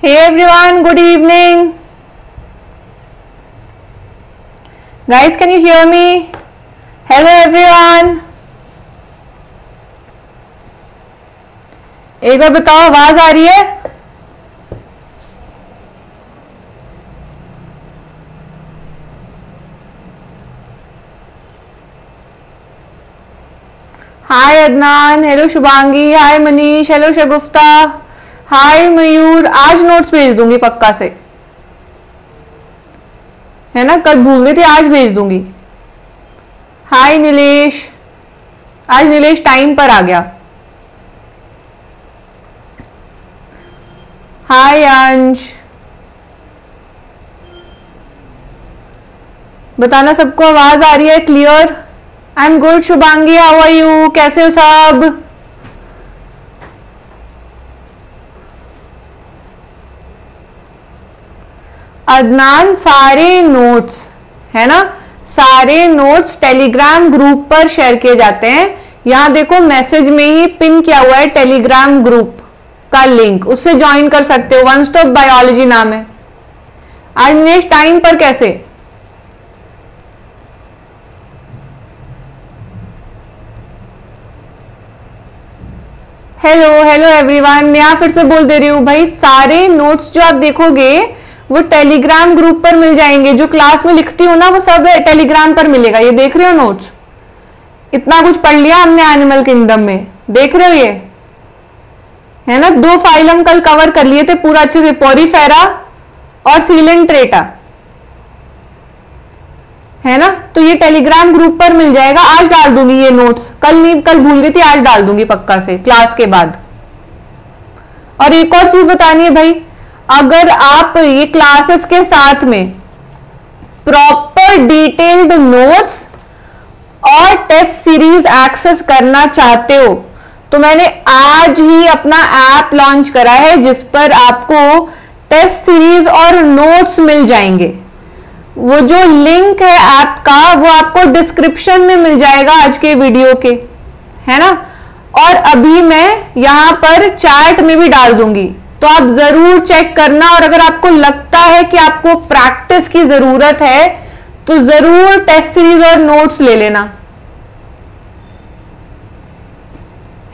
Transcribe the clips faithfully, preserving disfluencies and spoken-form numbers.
Hey everyone, good evening. Guys, can you hear me? Hello everyone. एक बार बताओ आवाज आ रही है? Hi Adnan, hello Shubhangi, hi Manish, hello Shagufta, hi Mayur. आज नोट्स भेज दूंगी पक्का से, है ना, कल भूल गई थी, आज भेज दूंगी। हाय नीलेश, आज नीलेश टाइम पर आ गया। हाय अंश, बताना सबको आवाज आ रही है clear? I am good Shubhangi, how are you? कैसे हो सब? अदनान सारे नोट्स, है ना, सारे नोट्स टेलीग्राम ग्रुप पर शेयर किए जाते हैं। यहाँ देखो मैसेज में ही पिन किया हुआ है टेलीग्राम ग्रुप का लिंक, उससे ज्वाइन कर सकते हो। वन स्टॉप बायोलॉजी नाम है। आज नेक्स्ट टाइम पर कैसे? हेलो हेलो एवरीवन, नया फिर से बोल दे रही हूँ भाई, सारे नोट्स जो आप देखोगे वो टेलीग्राम ग्रुप पर मिल जाएंगे। जो क्लास में लिखती हो ना वो सब टेलीग्राम पर मिलेगा। ये देख रहे हो नोट्स, इतना कुछ पढ़ लिया हमने एनिमल किंगडम में, देख रहे हो ये, है ना। दो फाइल हम कल कवर कर लिए थे पूरा अच्छे से, पोरीफेरा और सिलेंट्रेटा, है ना। तो ये टेलीग्राम ग्रुप पर मिल जाएगा। आज डाल दूंगी ये नोट्स, कल नहीं, कल भूल गई थी, आज डाल दूंगी पक्का से क्लास के बाद। और एक और चीज बतानी है भाई, अगर आप ये क्लासेस के साथ में प्रॉपर डिटेल्ड नोट्स और टेस्ट सीरीज एक्सेस करना चाहते हो तो मैंने आज ही अपना ऐप लॉन्च करा है जिस पर आपको टेस्ट सीरीज और नोट्स मिल जाएंगे। वो जो लिंक है ऐप का वो आपको डिस्क्रिप्शन में मिल जाएगा आज के वीडियो के, है ना। और अभी मैं यहाँ पर चैट में भी डाल दूंगी, तो आप जरूर चेक करना। और अगर आपको लगता है कि आपको प्रैक्टिस की जरूरत है तो जरूर टेस्ट सीरीज और नोट्स ले लेना,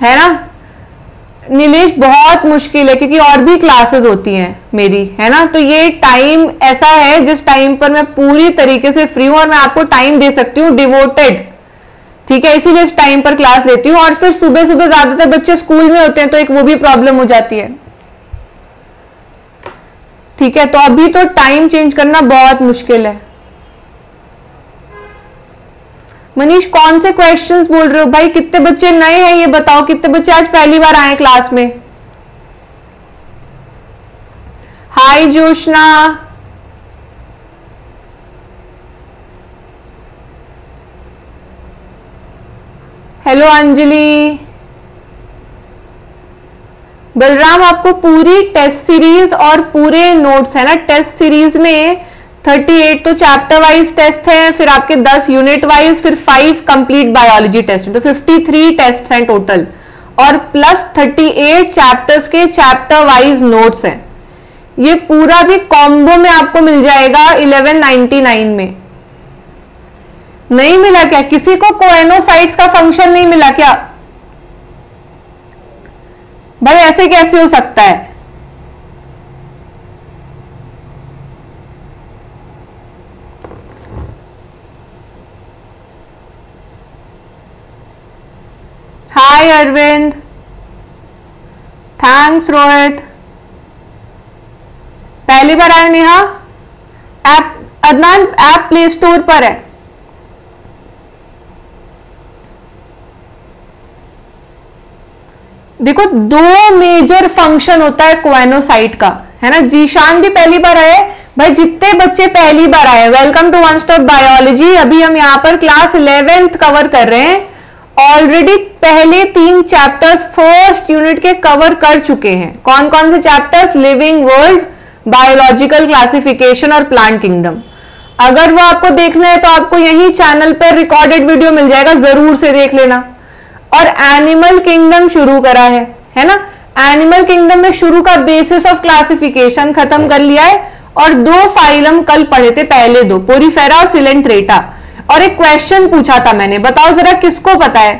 है ना। नीलेश बहुत मुश्किल है क्योंकि और भी क्लासेस होती हैं मेरी, है ना, तो ये टाइम ऐसा है जिस टाइम पर मैं पूरी तरीके से फ्री हूं और मैं आपको टाइम दे सकती हूँ डिवोटेड, ठीक है, इसीलिए इस टाइम पर क्लास लेती हूँ। और फिर सुबह सुबह ज्यादातर बच्चे स्कूल में होते हैं तो एक वो भी प्रॉब्लम हो जाती है, ठीक है। तो अभी तो टाइम चेंज करना बहुत मुश्किल है। मनीष कौन से क्वेश्चंस बोल रहे हो भाई? कितने बच्चे नए हैं ये बताओ, कितने बच्चे आज पहली बार आए क्लास में? Hi Joshna, hello Anjali. बलराम, आपको पूरी टेस्ट सीरीज और पूरे नोट्स, है ना, टेस्ट सीरीज में अड़तीस तो चैप्टर वाइज टेस्ट है, फिर आपके दस यूनिट वाइज, फिर पाँच कंप्लीट बायोलॉजी टेस्ट, तो तिरेपन टेस्ट हैं टोटल, और प्लस अड़तीस चैप्टर्स के चैप्टर वाइज नोट्स हैं। ये पूरा भी कॉम्बो में आपको मिल जाएगा ग्यारह सौ निन्यानवे में। नहीं मिला क्या किसी को? कोएनोसाइट्स का फंक्शन नहीं मिला क्या भाई? ऐसे कैसे हो सकता है? Hi Arvind, thanks Rohit. पहली बार आया Neha? App Adnan app play store पर है। देखो दो मेजर फंक्शन होता है क्वेनोसाइट का, है ना। जीशान भी पहली बार आए भाई, जितने बच्चे पहली बार आए welcome to one stop biology. अभी हम यहाँ पर क्लास इलेवेंथ कवर कर रहे हैं। ऑलरेडी पहले तीन चैप्टर्स फर्स्ट यूनिट के कवर कर चुके हैं। कौन कौन से chapters? Living world, biological classification और प्लांट किंगडम। अगर वो आपको देखना है तो आपको यही चैनल पर रिकॉर्डेड वीडियो मिल जाएगा, जरूर से देख लेना। और एनिमल किंगडम शुरू करा है, है ना। एनिमल किंगडम में शुरू का बेसिस ऑफ क्लासिफिकेशन खत्म कर लिया है और दो फाइल हम कल पढ़े थे, पहले दो पोरीफेरा और सिलेंट्रेटा। और एक क्वेश्चन पूछा था मैंने, बताओ जरा किसको पता है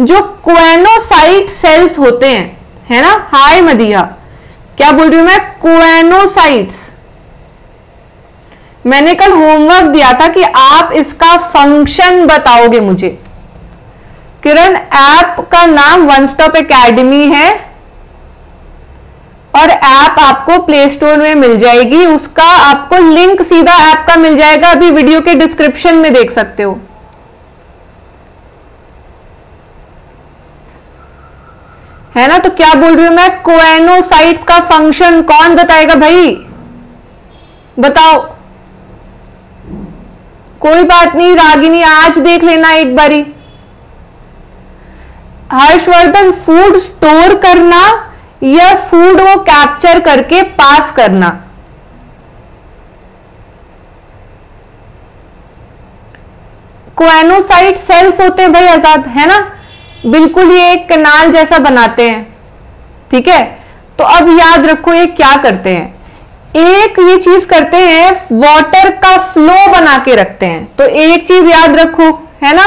जो क्वेनोसाइट सेल्स होते हैं, है ना। हाय मदिहा, क्या बोल रही हूं मैं, क्वेनोसाइट्स। मैंने कल होमवर्क दिया था कि आप इसका फंक्शन बताओगे मुझे। किरण, ऐप का नाम वन स्टॉप एकेडमी है और ऐप आपको प्ले स्टोर में मिल जाएगी, उसका आपको लिंक सीधा ऐप का मिल जाएगा, अभी वीडियो के डिस्क्रिप्शन में देख सकते हो। है ना, तो क्या बोल रही हूं मैं, क्वेनोसाइट्स का फंक्शन कौन बताएगा भाई, बताओ। कोई बात नहीं रागिनी, आज देख लेना एक बारी। हर्षवर्धन, फूड स्टोर करना या फूड को कैप्चर करके पास करना। क्वेनोसाइट सेल्स होते हैं भाई आजाद, है ना, बिल्कुल ये एक कनाल जैसा बनाते हैं। ठीक है, तो अब याद रखो ये क्या करते हैं, एक ये चीज करते हैं, वाटर का फ्लो बना के रखते हैं। तो एक चीज याद रखो, है ना,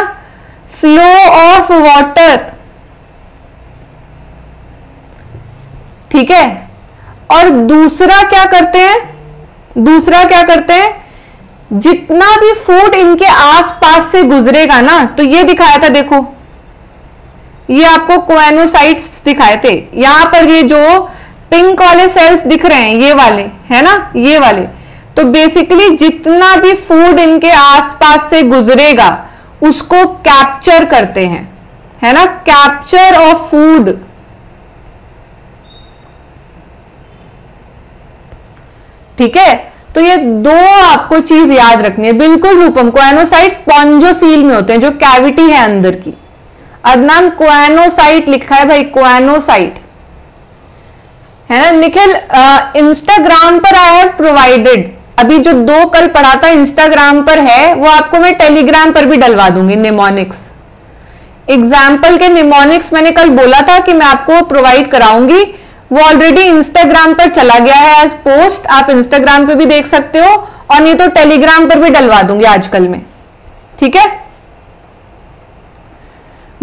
फ्लो ऑफ वाटर, ठीक है। और दूसरा क्या करते हैं, दूसरा क्या करते हैं, जितना भी फूड इनके आसपास से गुजरेगा ना, तो ये दिखाया था, देखो ये आपको क्वेनोसाइट्स दिखाए थे। यहां पर ये जो पिंक वाले सेल्स दिख रहे हैं, ये वाले, है ना, ये वाले, तो बेसिकली जितना भी फूड इनके आसपास से गुजरेगा उसको कैप्चर करते हैं, है ना, कैप्चर ऑफ फूड। ठीक है, तो ये दो आपको चीज याद रखनी है बिल्कुल। रूपम, क्वेनोसाइट स्पॉन्जोसील में होते हैं, जो कैविटी है अंदर की। अदनान, क्वेनोसाइट लिखा है भाई, क्वेनोसाइट, है ना। निखिल, इंस्टाग्राम पर आई हैव प्रोवाइडेड, अभी जो दो कल पढ़ा था इंस्टाग्राम पर है, वो आपको मैं टेलीग्राम पर भी डलवा दूंगी। निमोनिक्स एग्जाम्पल के निमोनिक्स मैंने कल बोला था कि मैं आपको प्रोवाइड कराऊंगी, वो ऑलरेडी इंस्टाग्राम पर चला गया है एज पोस्ट, आप इंस्टाग्राम पे भी देख सकते हो, और नहीं तो टेलीग्राम पर भी डलवा दूंगी आजकल में। ठीक है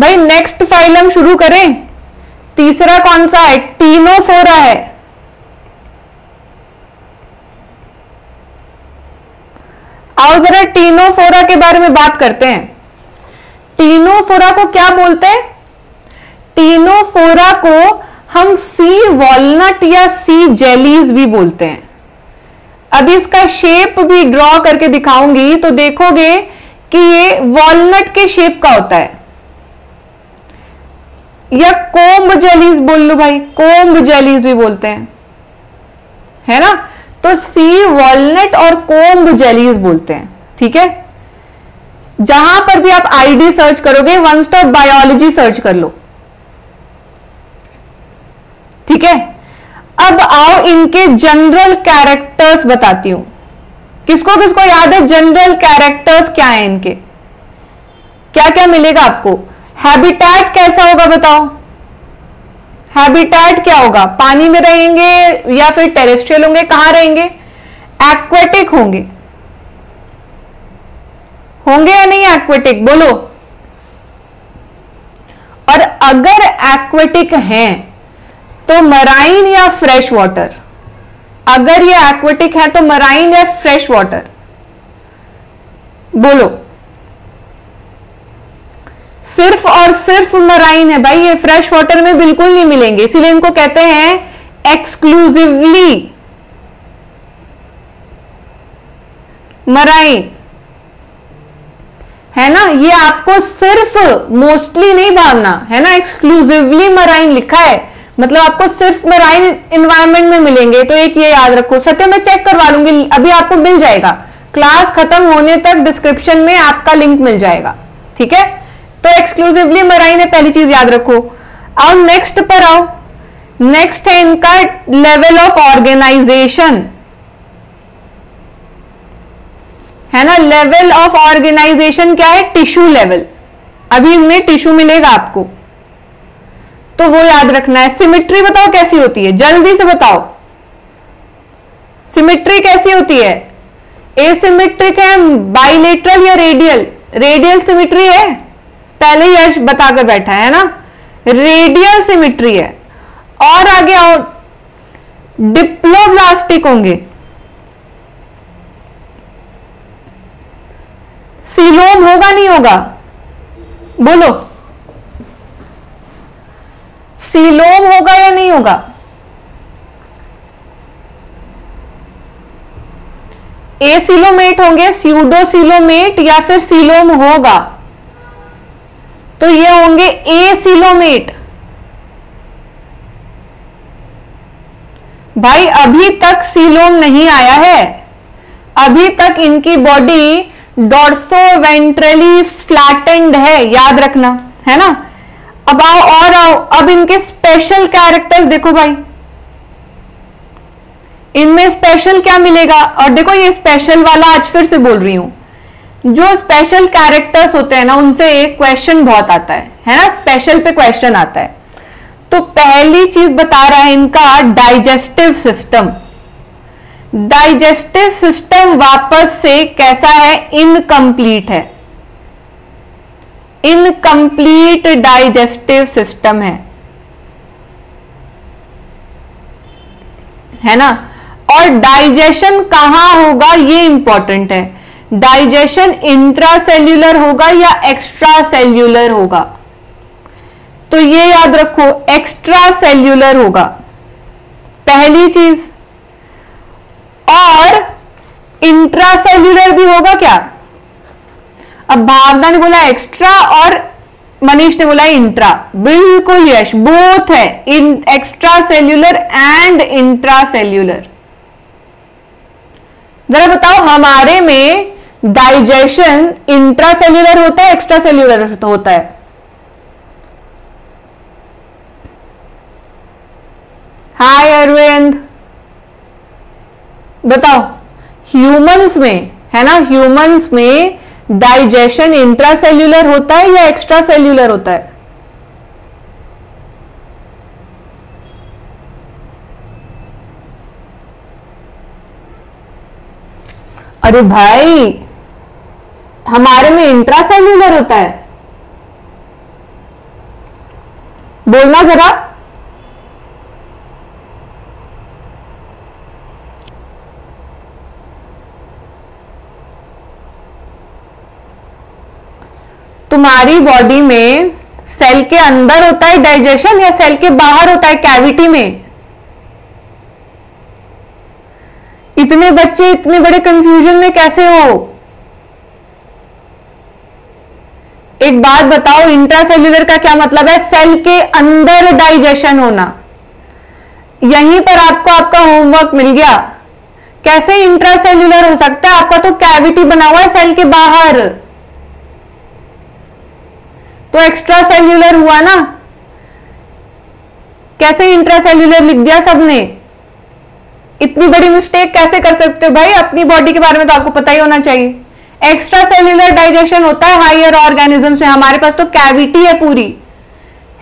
भाई, नेक्स्ट फाइल हम शुरू करें। तीसरा कौन सा है, टीनोफोरा है। आओ जरा टीनोफोरा के बारे में बात करते हैं। टीनोफोरा को क्या बोलते हैं, टीनोफोरा को हम सी वॉलनट या सी जेलीज भी बोलते हैं। अभी इसका शेप भी ड्रॉ करके दिखाऊंगी, तो देखोगे कि ये वॉलनट के शेप का होता है, या कोम्ब जेलीज बोल लो भाई, कोम्ब जेलीज भी बोलते हैं, है ना। तो सी वॉलनट और कोम्ब जेलीज बोलते हैं। ठीक है, जहां पर भी आप आईडी सर्च करोगे, वन स्टॉप बायोलॉजी सर्च कर लो। ठीक है, अब आओ इनके जनरल कैरेक्टर्स बताती हूं। किसको किसको याद है जनरल कैरेक्टर्स क्या है इनके, क्या क्या मिलेगा आपको। हैबिटेट कैसा होगा बताओ, हैबिटेट क्या होगा, पानी में रहेंगे या फिर टेरेस्ट्रियल होंगे, कहां रहेंगे, एक्वेटिक होंगे, होंगे या नहीं एक्वेटिक, बोलो। और अगर एक्वेटिक हैं तो मराइन या फ्रेश वाटर, अगर ये एक्वेटिक है तो मराइन या फ्रेश वाटर, बोलो। सिर्फ और सिर्फ मराइन है भाई, ये फ्रेश वाटर में बिल्कुल नहीं मिलेंगे, इसीलिए इनको कहते हैं एक्सक्लूसिवली मराइन, है ना। ये आपको सिर्फ, मोस्टली नहीं भावना, है ना, एक्सक्लूसिवली मराइन लिखा है, मतलब आपको सिर्फ मराइन एनवायरनमेंट में मिलेंगे। तो एक ये याद रखो। सत्य, मैं चेक करवा लूंगी, अभी आपको मिल जाएगा, क्लास खत्म होने तक डिस्क्रिप्शन में आपका लिंक मिल जाएगा। ठीक है, तो एक्सक्लूसिवली मराइन है, पहली चीज याद रखो। आओ नेक्स्ट पर आओ। नेक्स्ट है इनका लेवल ऑफ ऑर्गेनाइजेशन, है ना। लेवल ऑफ ऑर्गेनाइजेशन क्या है, टिश्यू लेवल। अभी इनमें टिश्यू मिलेगा आपको। तो वो याद रखना है। सिमेट्री बताओ कैसी होती है, जल्दी से बताओ सिमेट्री कैसी होती है। एसिमेट्रिक है, बाइलेटरल या रेडियल, रेडियल सिमेट्री है, पहले ही यश बताकर बैठा है ना, रेडियल सिमेट्री है। और आगे आओ, डिप्लोब्लास्टिक होंगे, सीलोम होगा नहीं होगा, बोलो सीलोम होगा या नहीं होगा। एसिलोमेट होंगे, स्यूडोसिलोमेट या फिर सीलोम होगा, तो ये होंगे एसिलोमेट। भाई अभी तक सीलोम नहीं आया है, अभी तक इनकी बॉडी डॉर्सो वेंट्रली फ्लैटेंड है, याद रखना है ना। अब आओ और आओ, अब इनके स्पेशल कैरेक्टर्स देखो भाई, इनमें स्पेशल क्या मिलेगा। और देखो ये स्पेशल वाला आज फिर से बोल रही हूं, जो स्पेशल कैरेक्टर्स होते हैं ना उनसे एक क्वेश्चन बहुत आता है है ना, स्पेशल पे क्वेश्चन आता है। तो पहली चीज बता रहा है इनका डाइजेस्टिव सिस्टम, डाइजेस्टिव सिस्टम वापस से कैसा है, इनकम्प्लीट है, इनकम्प्लीट डाइजेस्टिव सिस्टम है है ना। और डाइजेशन कहां होगा ये इंपॉर्टेंट है, डाइजेशन इंट्रासेल्यूलर होगा या एक्स्ट्रासेल्यूलर होगा, तो ये याद रखो एक्स्ट्रासेल्यूलर होगा पहली चीज। और इंट्रासेल्यूलर भी होगा क्या, अब भावना ने बोला एक्स्ट्रा और मनीष ने बोला इंट्रा, बिल्कुल यश बोथ है, इन एक्स्ट्रासेल्यूलर एंड इंट्रासेल्यूलर। जरा बताओ हमारे में डाइजेशन इंट्रासेल्यूलर होता है एक्स्ट्रासेल्यूलर होता है, हाय अरविंद बताओ। ह्यूमंस में है ना, ह्यूमंस में डाइजेशन इंट्रासेल्यूलर होता है या एक्स्ट्रासेल्यूलर होता है, अरे भाई हमारे में इंट्रासेल्यूलर होता है, बोलना जरा। तुम्हारी बॉडी में सेल के अंदर होता है डाइजेशन या सेल के बाहर होता है कैविटी में, इतने बच्चे इतने बड़े कंफ्यूजन में कैसे हो। एक बात बताओ, इंट्रासेल्यूलर का क्या मतलब है, सेल के अंदर डाइजेशन होना। यहीं पर आपको आपका होमवर्क मिल गया, कैसे इंट्रासेल्यूलर हो सकता है, आपका तो कैविटी बना हुआ है सेल के बाहर, तो एक्स्ट्रासेल्यूलर हुआ ना, कैसे इंट्रासेल्यूलर लिख दिया सबने, इतनी बड़ी मिस्टेक कैसे कर सकते हो भाई, अपनी बॉडी के बारे में तो आपको पता ही होना चाहिए। एक्स्ट्रासेल्यूलर डाइजेशन होता है हायर ऑर्गेनिज्म से, हमारे पास तो कैविटी है पूरी,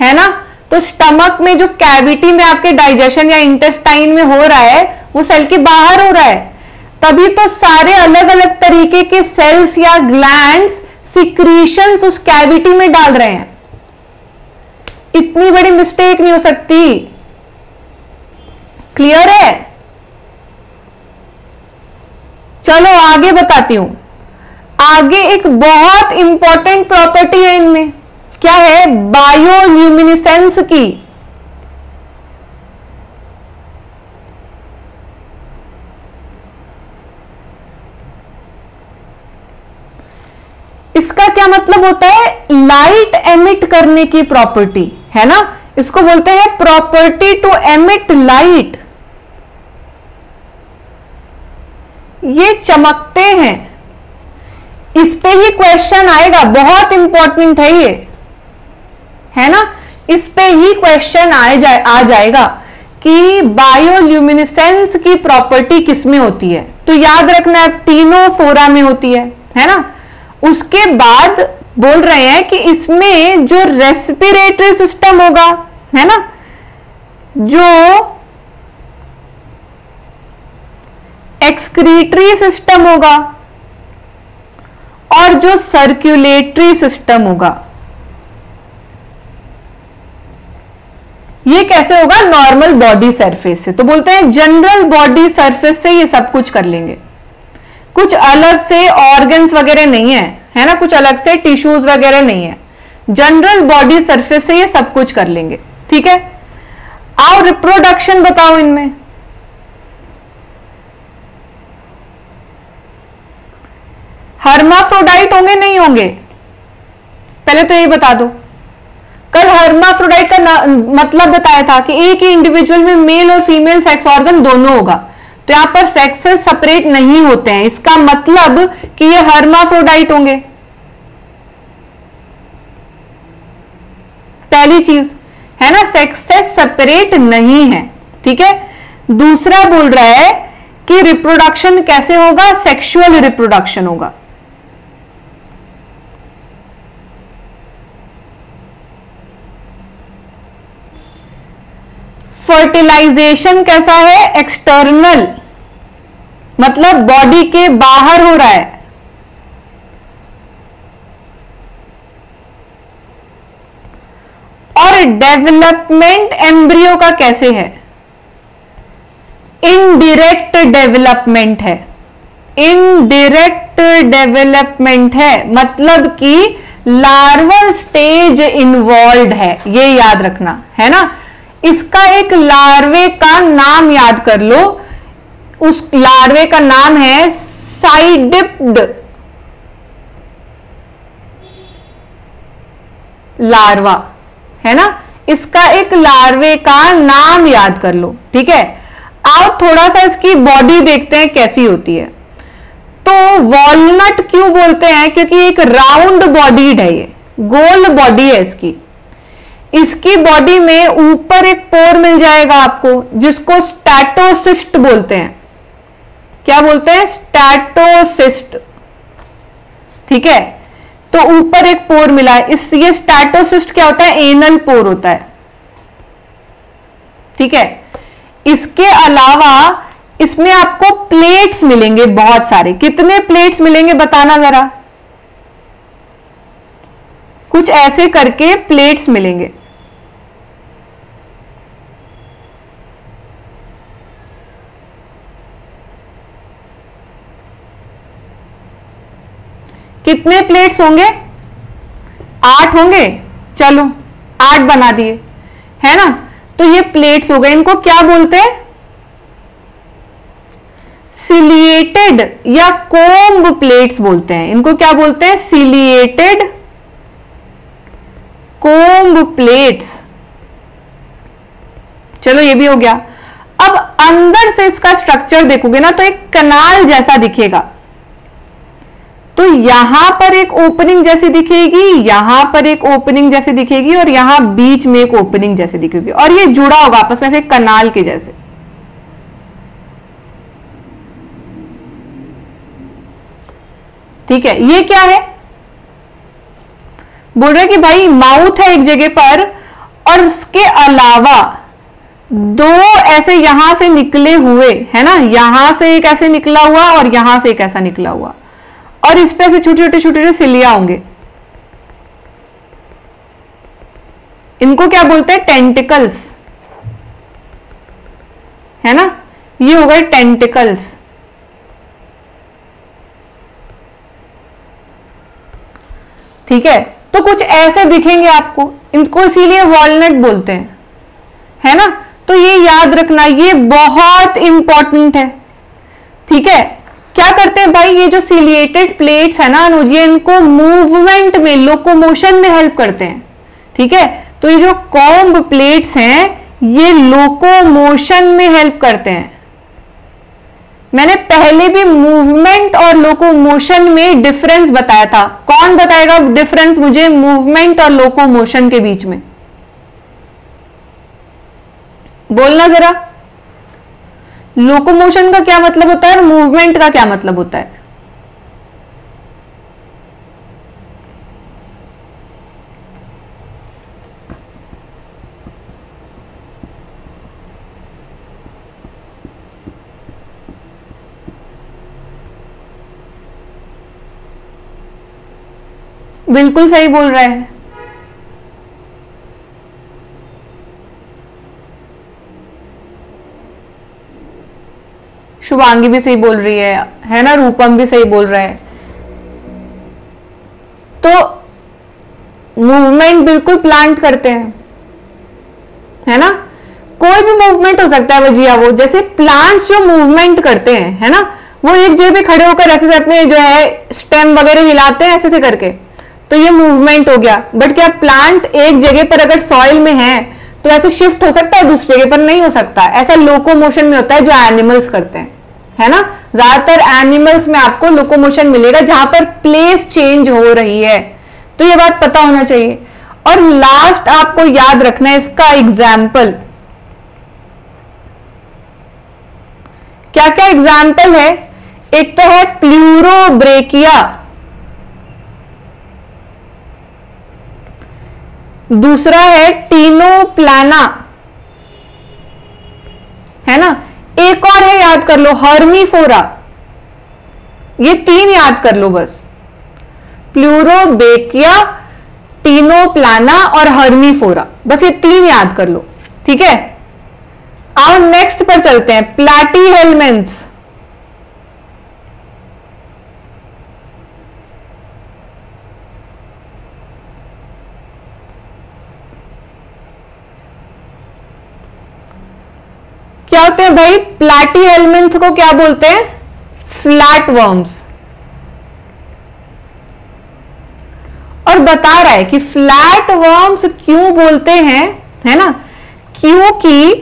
है ना, तो स्टमक में जो कैविटी में आपके डाइजेशन या इंटेस्टाइन में हो रहा है वो सेल के बाहर हो रहा है, तभी तो सारे अलग अलग तरीके के सेल्स या ग्लैंड्स सिक्रीशंस उस कैविटी में डाल रहे हैं। इतनी बड़ी मिस्टेक नहीं हो सकती, क्लियर है। चलो आगे बताती हूं, आगे एक बहुत इंपॉर्टेंट प्रॉपर्टी है इनमें, क्या है, बायोल्यूमिनेसेंस की, इसका क्या मतलब होता है, लाइट एमिट करने की प्रॉपर्टी, है ना, इसको बोलते हैं प्रॉपर्टी टू एमिट लाइट। ये चमकते हैं, इस पे ही क्वेश्चन आएगा, बहुत इंपॉर्टेंट है ये, है ना, इस पे ही क्वेश्चन आ जाए आ जाएगा कि बायोल्यूमिनेसेंस की प्रॉपर्टी किसमें होती है, तो याद रखना एक्टिनोफोरा में होती है है ना। उसके बाद बोल रहे हैं कि इसमें जो रेस्पिरेटरी सिस्टम होगा है ना, जो एक्सक्रीटरी सिस्टम होगा और जो सर्कुलेटरी सिस्टम होगा। ये कैसे होगा? नॉर्मल बॉडी सरफेस से। तो बोलते हैं जनरल बॉडी सरफेस से ये सब कुछ कर लेंगे, कुछ अलग से ऑर्गन्स वगैरह नहीं है, है ना, कुछ अलग से टिश्यूज वगैरह नहीं है, जनरल बॉडी सरफेस से ये सब कुछ कर लेंगे। ठीक है, आओ रिप्रोडक्शन बताओ इनमें। हर्माफ्रोडाइट होंगे नहीं होंगे, पहले तो ये बता दो। कल हर्माफ्रोडाइट का मतलब बताया था कि एक ही इंडिविजुअल में मेल और फीमेल सेक्स ऑर्गन दोनों होगा, तो यहां पर सेक्सेस सेपरेट नहीं होते हैं, इसका मतलब कि ये हर्माफ्रोडाइट होंगे। पहली चीज है ना, सेक्सेस सेपरेट नहीं है। ठीक है, दूसरा बोल रहा है कि रिप्रोडक्शन कैसे होगा? सेक्सुअल रिप्रोडक्शन होगा। फर्टिलाइजेशन कैसा है? एक्सटर्नल, मतलब बॉडी के बाहर हो रहा है। और डेवलपमेंट एम्ब्रियो का कैसे है? इनडायरेक्ट डेवलपमेंट है, इनडायरेक्ट डेवलपमेंट है, मतलब कि लार्वल स्टेज इन्वॉल्व है, ये याद रखना है ना। इसका एक लार्वे का नाम याद कर लो, उस लार्वे का नाम है साइडिप्ड लार्वा, है ना, इसका एक लार्वे का नाम याद कर लो। ठीक है, आओ थोड़ा सा इसकी बॉडी देखते हैं कैसी होती है। तो वॉलनट क्यों बोलते हैं? क्योंकि एक राउंड बॉडीड है, ये गोल बॉडी है इसकी। इसकी बॉडी में ऊपर एक पोर मिल जाएगा आपको, जिसको स्टैटोसिस्ट बोलते हैं। क्या बोलते हैं? स्टैटोसिस्ट। ठीक है, तो ऊपर एक पोर मिला है, इस ये स्टैटोसिस्ट क्या होता है? एनल पोर होता है। ठीक है, इसके अलावा इसमें आपको प्लेट्स मिलेंगे बहुत सारे। कितने प्लेट्स मिलेंगे बताना जरा, कुछ ऐसे करके प्लेट्स मिलेंगे। कितने प्लेट्स होंगे? आठ होंगे। चलो आठ बना दिए, है ना। तो ये प्लेट्स हो गए, इनको क्या बोलते हैं? सिलिएटेड या कोम्ब प्लेट्स बोलते हैं। इनको क्या बोलते हैं? Ciliated comb plates. चलो ये भी हो गया। अब अंदर से इसका स्ट्रक्चर देखोगे ना, तो एक कनाल जैसा दिखेगा। तो यहां पर एक ओपनिंग जैसी दिखेगी, यहां पर एक ओपनिंग जैसी दिखेगी, और यहां बीच में एक ओपनिंग जैसी दिखेगी, और ये जुड़ा होगा आपस में से कनाल के जैसे। ठीक है, ये क्या है? बोल रहे कि भाई माउथ है एक जगह पर, और उसके अलावा दो ऐसे यहां से निकले हुए, है ना, यहां से एक ऐसे निकला हुआ और यहां से एक ऐसा निकला हुआ, और इस पे ऐसे छोटे छोटे छोटे छोटे सिलिया होंगे। इनको क्या बोलते हैं? टेंटिकल्स, है ना, ये हो गए टेंटिकल्स। ठीक है, तो कुछ ऐसे दिखेंगे आपको, इनको इसीलिए वॉलनट बोलते हैं, है ना। तो ये याद रखना, ये बहुत इंपॉर्टेंट है। ठीक है, क्या करते हैं भाई, ये जो सिलिएटेड प्लेट्स है ना अनुज, ये इनको मूवमेंट में, लोकोमोशन में हेल्प करते हैं। ठीक है, तो ये जो कॉम्ब प्लेट्स हैं, ये लोकोमोशन में हेल्प करते हैं। मैंने पहले भी मूवमेंट और लोकोमोशन में डिफरेंस बताया था। कौन बताएगा डिफरेंस मुझे मूवमेंट और लोकोमोशन के बीच में? बोलना जरा, लोकोमोशन का क्या मतलब होता है और मूवमेंट का क्या मतलब होता है? बिल्कुल सही बोल रहा है। शुभांगी भी सही बोल रही है है ना, रूपम भी सही बोल रहा है। तो मूवमेंट बिल्कुल प्लांट करते हैं, है ना। कोई भी मूवमेंट हो सकता है भैया, वो जैसे प्लांट्स जो मूवमेंट करते हैं, है ना, वो एक जगह पे खड़े होकर ऐसे से अपने जो है स्टेम वगैरह हिलाते हैं ऐसे से करके, तो ये मूवमेंट हो गया। बट क्या प्लांट एक जगह पर अगर सॉइल में है तो ऐसे शिफ्ट हो सकता है, दूसरी जगह पर नहीं हो सकता। ऐसा लोकोमोशन में होता है जो एनिमल्स करते हैं, है ना। ज्यादातर एनिमल्स में आपको लोकोमोशन मिलेगा जहां पर प्लेस चेंज हो रही है, तो ये बात पता होना चाहिए। और लास्ट आपको याद रखना है इसका एग्जाम्पल, क्या क्या एग्जाम्पल है। एक तो है प्लूरोब्रेकिया, दूसरा है टीनोप्लाना, है ना। एक और है, याद कर लो, हर्मीफोरा। ये तीन याद कर लो बस, प्लूरोब्रेकिया, टीनोप्लाना और हर्मीफोरा, बस ये तीन याद कर लो, ठीक है। आओ नेक्स्ट पर चलते हैं, प्लैटीहेल्मिन्थ्स। क्या होते हैं भाई प्लैटीहेल्मिन्थ्स को, क्या बोलते हैं? Flat worms. और बता रहा है कि फ्लैट वर्म्स क्यों बोलते हैं, है ना, क्योंकि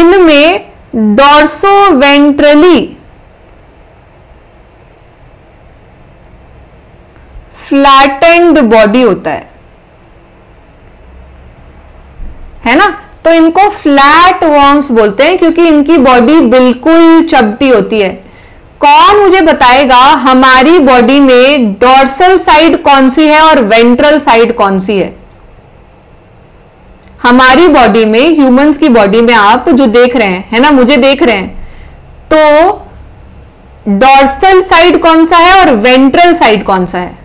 इनमें डॉर्सोवेंट्रली फ्लैटेंड बॉडी होता है है ना। तो इनको फ्लैट वर्म्स बोलते हैं क्योंकि इनकी बॉडी बिल्कुल चपटी होती है। कौन मुझे बताएगा हमारी बॉडी में डॉर्सल साइड कौन सी है और वेंट्रल साइड कौन सी है? हमारी बॉडी में, ह्यूमंस की बॉडी में आप जो देख रहे हैं, है ना, मुझे देख रहे हैं, तो डॉर्सल साइड कौन सा है और वेंट्रल साइड कौन सा है?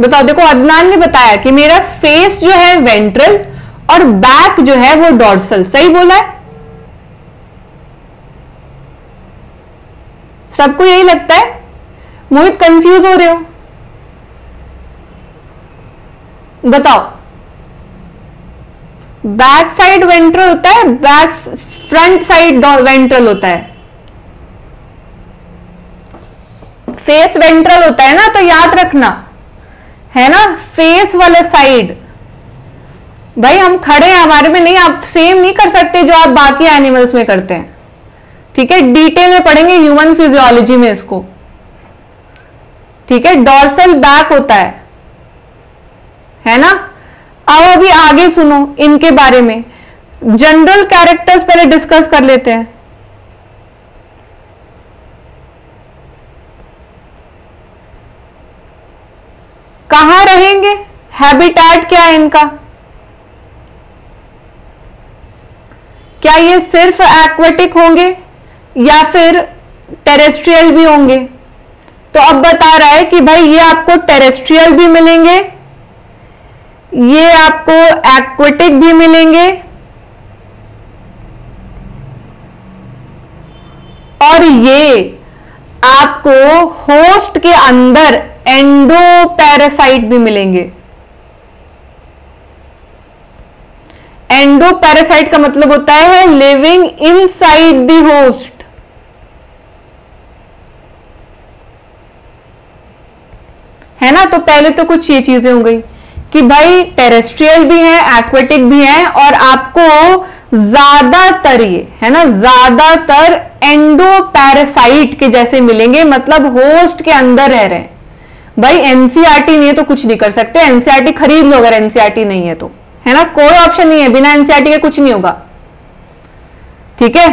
बताओ। देखो, अदनान ने बताया कि मेरा फेस जो है वेंट्रल और बैक जो है वो डॉर्सल। सही बोला है सबको? यही लगता है? मोहित कंफ्यूज हो रहे हो, बताओ। बैक साइड वेंट्रल होता है, बैक फ्रंट साइड वेंट्रल होता है, फेस वेंट्रल होता है ना, तो याद रखना, है ना, फेस वाला साइड। भाई हम खड़े हैं, हमारे में नहीं, आप सेम नहीं कर सकते जो आप बाकी एनिमल्स में करते हैं, ठीक है। डिटेल में पढ़ेंगे ह्यूमन फिजियोलॉजी में इसको, ठीक है। डॉर्सल बैक होता है, है ना। अब अभी आगे सुनो इनके बारे में, जनरल कैरेक्टर्स पहले डिस्कस कर लेते हैं। कहां रहेंगे, हैबिटेट क्या है इनका? क्या ये सिर्फ एक्वेटिक होंगे या फिर टेरेस्ट्रियल भी होंगे? तो अब बता रहा है कि भाई ये आपको टेरेस्ट्रियल भी मिलेंगे, ये आपको एक्वेटिक भी मिलेंगे और ये आपको होस्ट के अंदर एंडोपैरासाइट भी मिलेंगे। एंडोपैरासाइट का मतलब होता है लिविंग इनसाइड द होस्ट। है ना, तो पहले तो कुछ ये चीजें हो गई कि भाई टेरेस्ट्रियल भी है, एक्वेटिक भी है और आपको ज्यादातर ये, है ना, ज्यादातर एंडोपैरासाइट के जैसे मिलेंगे, मतलब होस्ट के अंदर रह रहे हैं। भाई एनसीईआरटी नहीं है तो कुछ नहीं कर सकते, एनसीईआरटी खरीद लो अगर एनसीईआरटी नहीं है तो, है ना, कोई ऑप्शन नहीं है, बिना एनसीईआरटी के कुछ नहीं होगा। ठीक है।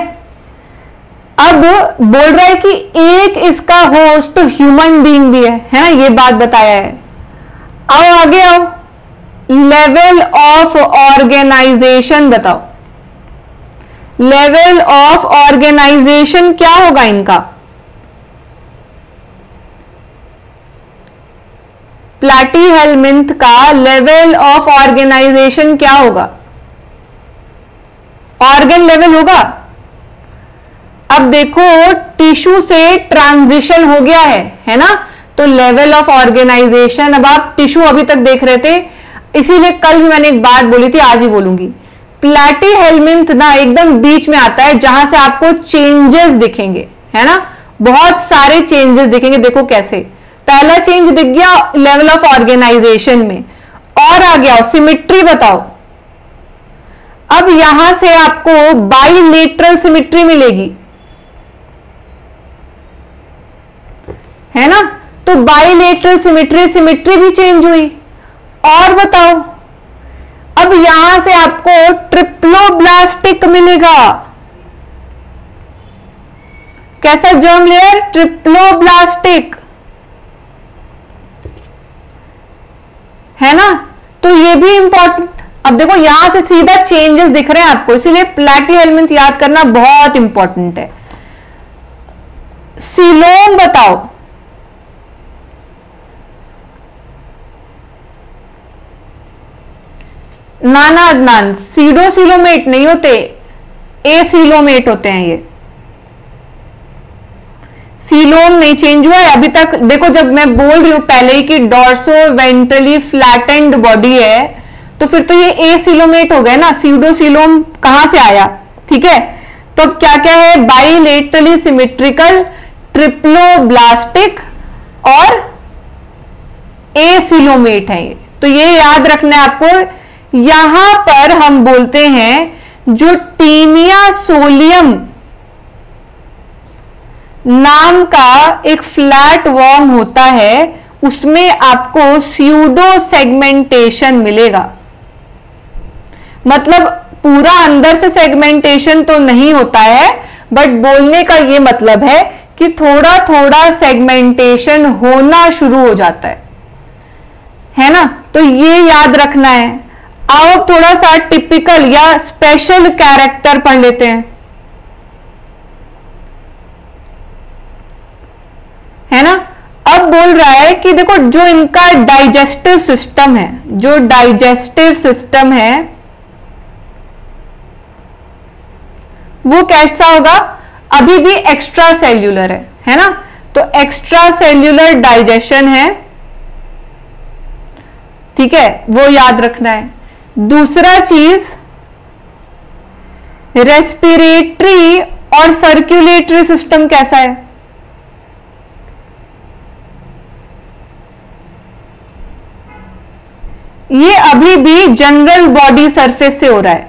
अब बोल रहा है कि एक इसका होस्ट ह्यूमन बीइंग भी है, है ना, ये बात बताया है। आओ आगे आओ, लेवल ऑफ ऑर्गेनाइजेशन बताओ, लेवल ऑफ ऑर्गेनाइजेशन क्या होगा इनका? प्लाटी हेलमिंथ का लेवल ऑफ ऑर्गेनाइजेशन क्या होगा? ऑर्गन लेवल होगा। अब देखो टिश्यू से ट्रांजिशन हो गया है, है ना, तो लेवल ऑफ ऑर्गेनाइजेशन, अब आप टिश्यू अभी तक देख रहे थे, इसीलिए कल भी मैंने एक बात बोली थी, आज ही बोलूंगी, प्लाटी हेलमिंथ ना एकदम बीच में आता है, जहां से आपको चेंजेस दिखेंगे, है ना, बहुत सारे चेंजेस दिखेंगे। देखो कैसे, पहला चेंज दिख गया लेवल ऑफ ऑर्गेनाइजेशन में, और आ गया सिमिट्री बताओ। अब यहां से आपको बाइलेटरल सिमिट्री मिलेगी, है ना, तो बाइलेटरल सिमिट्री सिमिट्री भी चेंज हुई। और बताओ, अब यहां से आपको ट्रिप्लोब्लास्टिक मिलेगा। कैसा जर्म लेयर? ट्रिप्लोब्लास्टिक, है ना, तो ये भी इंपॉर्टेंट। अब देखो यहां से सीधा चेंजेस दिख रहे हैं आपको, इसीलिए प्लाटी हेलमिंथ याद करना बहुत इंपॉर्टेंट है। सीलोम बताओ, नाना अदनान, सीडो सीलोमेट नहीं होते, ए सीलोमेट होते हैं ये। सीलोम नहीं चेंज हुआ है अभी तक। देखो जब मैं बोल रही हूं पहले ही कि डॉर्सो वेंट्रली फ्लैटेंड बॉडी है, तो फिर तो ये ए सीलोमेट हो गए ना, सीडो सीलोम कहां से आया? ठीक है, तो अब क्या क्या है? बाइलेटरली सिमेट्रिकल, ट्रिप्लोब्लास्टिक और ए सीलोमेट है ये, तो ये याद रखना है आपको। यहां पर हम बोलते हैं जो टीमिया सोलियम नाम का एक फ्लैट वॉर्म होता है, उसमें आपको स्यूडो सेगमेंटेशन मिलेगा। मतलब पूरा अंदर से सेगमेंटेशन तो नहीं होता है, बट बोलने का ये मतलब है कि थोड़ा थोड़ा सेगमेंटेशन होना शुरू हो जाता है, है ना, तो ये याद रखना है। आओ अब थोड़ा सा टिपिकल या स्पेशल कैरेक्टर पढ़ लेते हैं, है ना। अब बोल रहा है कि देखो जो इनका डाइजेस्टिव सिस्टम है, जो डाइजेस्टिव सिस्टम है वो कैसा होगा? अभी भी एक्स्ट्रा सेल्यूलर है, है ना, तो एक्स्ट्रा सेल्यूलर डाइजेशन है, ठीक है, वो याद रखना है। दूसरा चीज रेस्पिरेटरी और सर्कुलेटरी सिस्टम कैसा है? ये अभी भी जनरल बॉडी सरफेस से हो रहा है,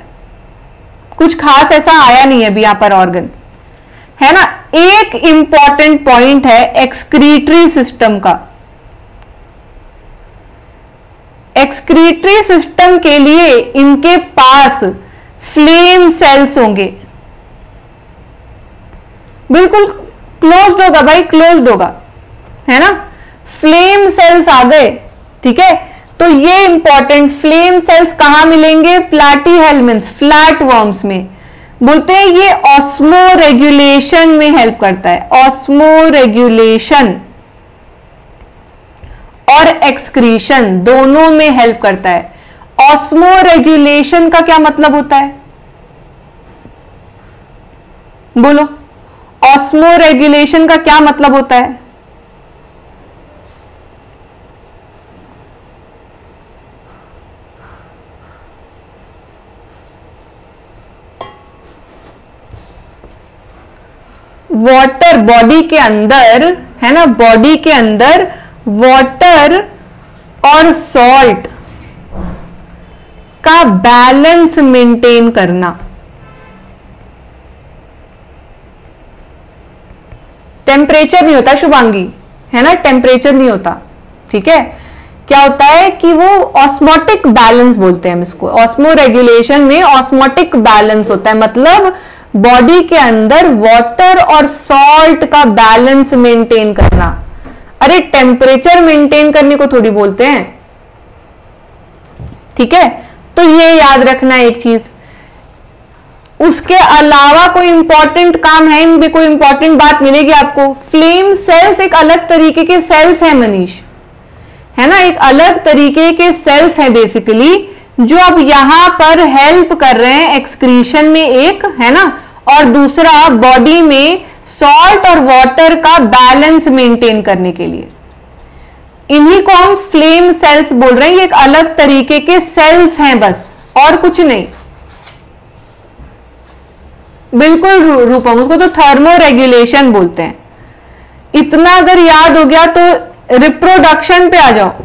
कुछ खास ऐसा आया नहीं है अभी यहां पर ऑर्गन, है ना। एक इंपॉर्टेंट पॉइंट है एक्सक्रीटरी सिस्टम का। एक्सक्रीटरी सिस्टम के लिए इनके पास फ्लेम सेल्स होंगे, बिल्कुल क्लोज्ड होगा भाई, क्लोज्ड होगा, है ना, फ्लेम सेल्स आ गए, ठीक है। तो ये इंपॉर्टेंट फ्लेम सेल्स कहां मिलेंगे? प्लाटी हेलमिंथ फ्लैट वर्म्स में। बोलते हैं ये ऑस्मो रेगुलेशन में हेल्प करता है, ऑस्मो रेगुलेशन और एक्सक्रीशन दोनों में हेल्प करता है। ऑस्मो रेगुलेशन का क्या मतलब होता है? बोलो, ऑस्मो रेगुलेशन का क्या मतलब होता है? वाटर बॉडी के अंदर, है ना, बॉडी के अंदर वाटर और सॉल्ट का बैलेंस मेंटेन करना, टेम्परेचर नहीं होता शुभांगी, है ना, टेम्परेचर नहीं होता, ठीक है, क्या होता है कि वो ऑस्मोटिक बैलेंस बोलते हैं इसको। ऑस्मो रेगुलेशन में ऑस्मोटिक बैलेंस होता है, मतलब बॉडी के अंदर वाटर और सॉल्ट का बैलेंस मेंटेन करना। अरे टेम्परेचर मेंटेन करने को थोड़ी बोलते हैं, ठीक है। तो ये याद रखना एक चीज। उसके अलावा कोई इंपॉर्टेंट काम है, इनमें कोई इंपॉर्टेंट बात मिलेगी आपको। फ्लेम सेल्स एक अलग तरीके के सेल्स हैं मनीष, है ना, एक अलग तरीके के सेल्स हैं बेसिकली, जो अब यहां पर हेल्प कर रहे हैं एक्सक्रीशन में, एक है ना, और दूसरा बॉडी में सॉल्ट और वाटर का बैलेंस मेंटेन करने के लिए। इन्हीं को हम फ्लेम सेल्स बोल रहे हैं। ये एक अलग तरीके के सेल्स हैं बस, और कुछ नहीं। बिल्कुल रूपम, उसको तो थर्मो रेगुलेशन बोलते हैं। इतना अगर याद हो गया तो रिप्रोडक्शन पे आ जाओ।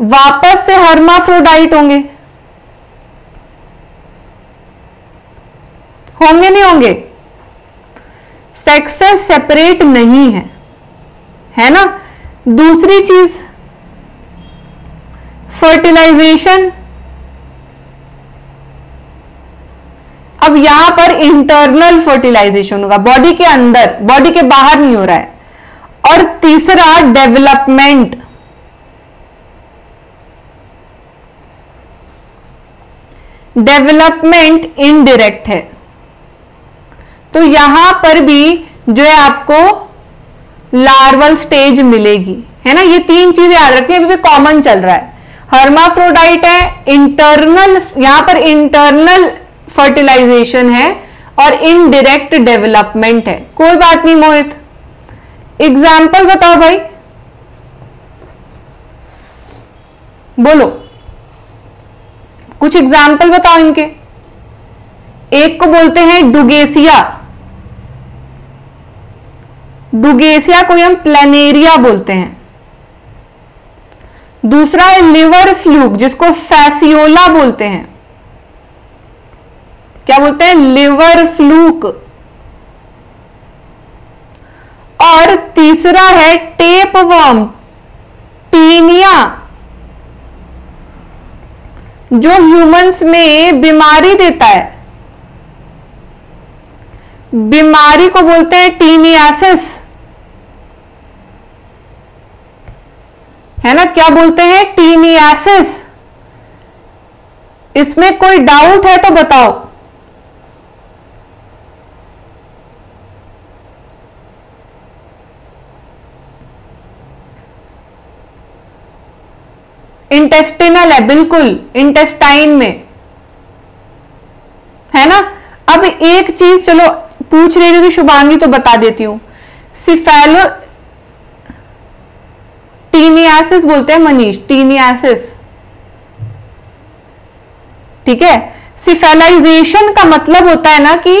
वापस से हर्माफ्रोडाइट होंगे, होंगे नहीं होंगे, सेक्सेस सेपरेट नहीं है, है ना। दूसरी चीज फर्टिलाइजेशन, अब यहां पर इंटरनल फर्टिलाइजेशन होगा, बॉडी के अंदर, बॉडी के बाहर नहीं हो रहा है। और तीसरा डेवलपमेंट, डेवलपमेंट इनडायरेक्ट है, तो यहां पर भी जो है आपको लार्वल स्टेज मिलेगी, है ना। ये तीन चीजें याद रखिए, अभी भी कॉमन चल रहा है। हर्माफ्रोडाइट है, इंटरनल, यहां पर इंटरनल फर्टिलाइजेशन है और इनडायरेक्ट डेवलपमेंट है। कोई बात नहीं मोहित, एग्जाम्पल बताओ भाई, बोलो कुछ एग्जाम्पल बताओ इनके। एक को बोलते हैं डुगेसिया, डुगेसिया को हम प्लैनेरिया बोलते हैं। दूसरा है लिवर फ्लूक, जिसको फैसियोला बोलते हैं। क्या बोलते हैं? Liver fluke. और तीसरा है टेपवर्म, पीनिया, जो ह्यूमंस में बीमारी देता है। बीमारी को बोलते हैं टीनियासिस, है ना। क्या बोलते हैं? टीनियासिस। इसमें कोई डाउट है तो बताओ। इंटेस्टिनल है, बिल्कुल इंटेस्टाइन में, है ना। अब एक चीज चलो पूछ रही थी शुभांगी तो बता देती हूं, सिफेलो टीनियासिस बोलते हैं मनीष, टीनियासिस, ठीक है। सिफेलाइजेशन का मतलब होता है ना कि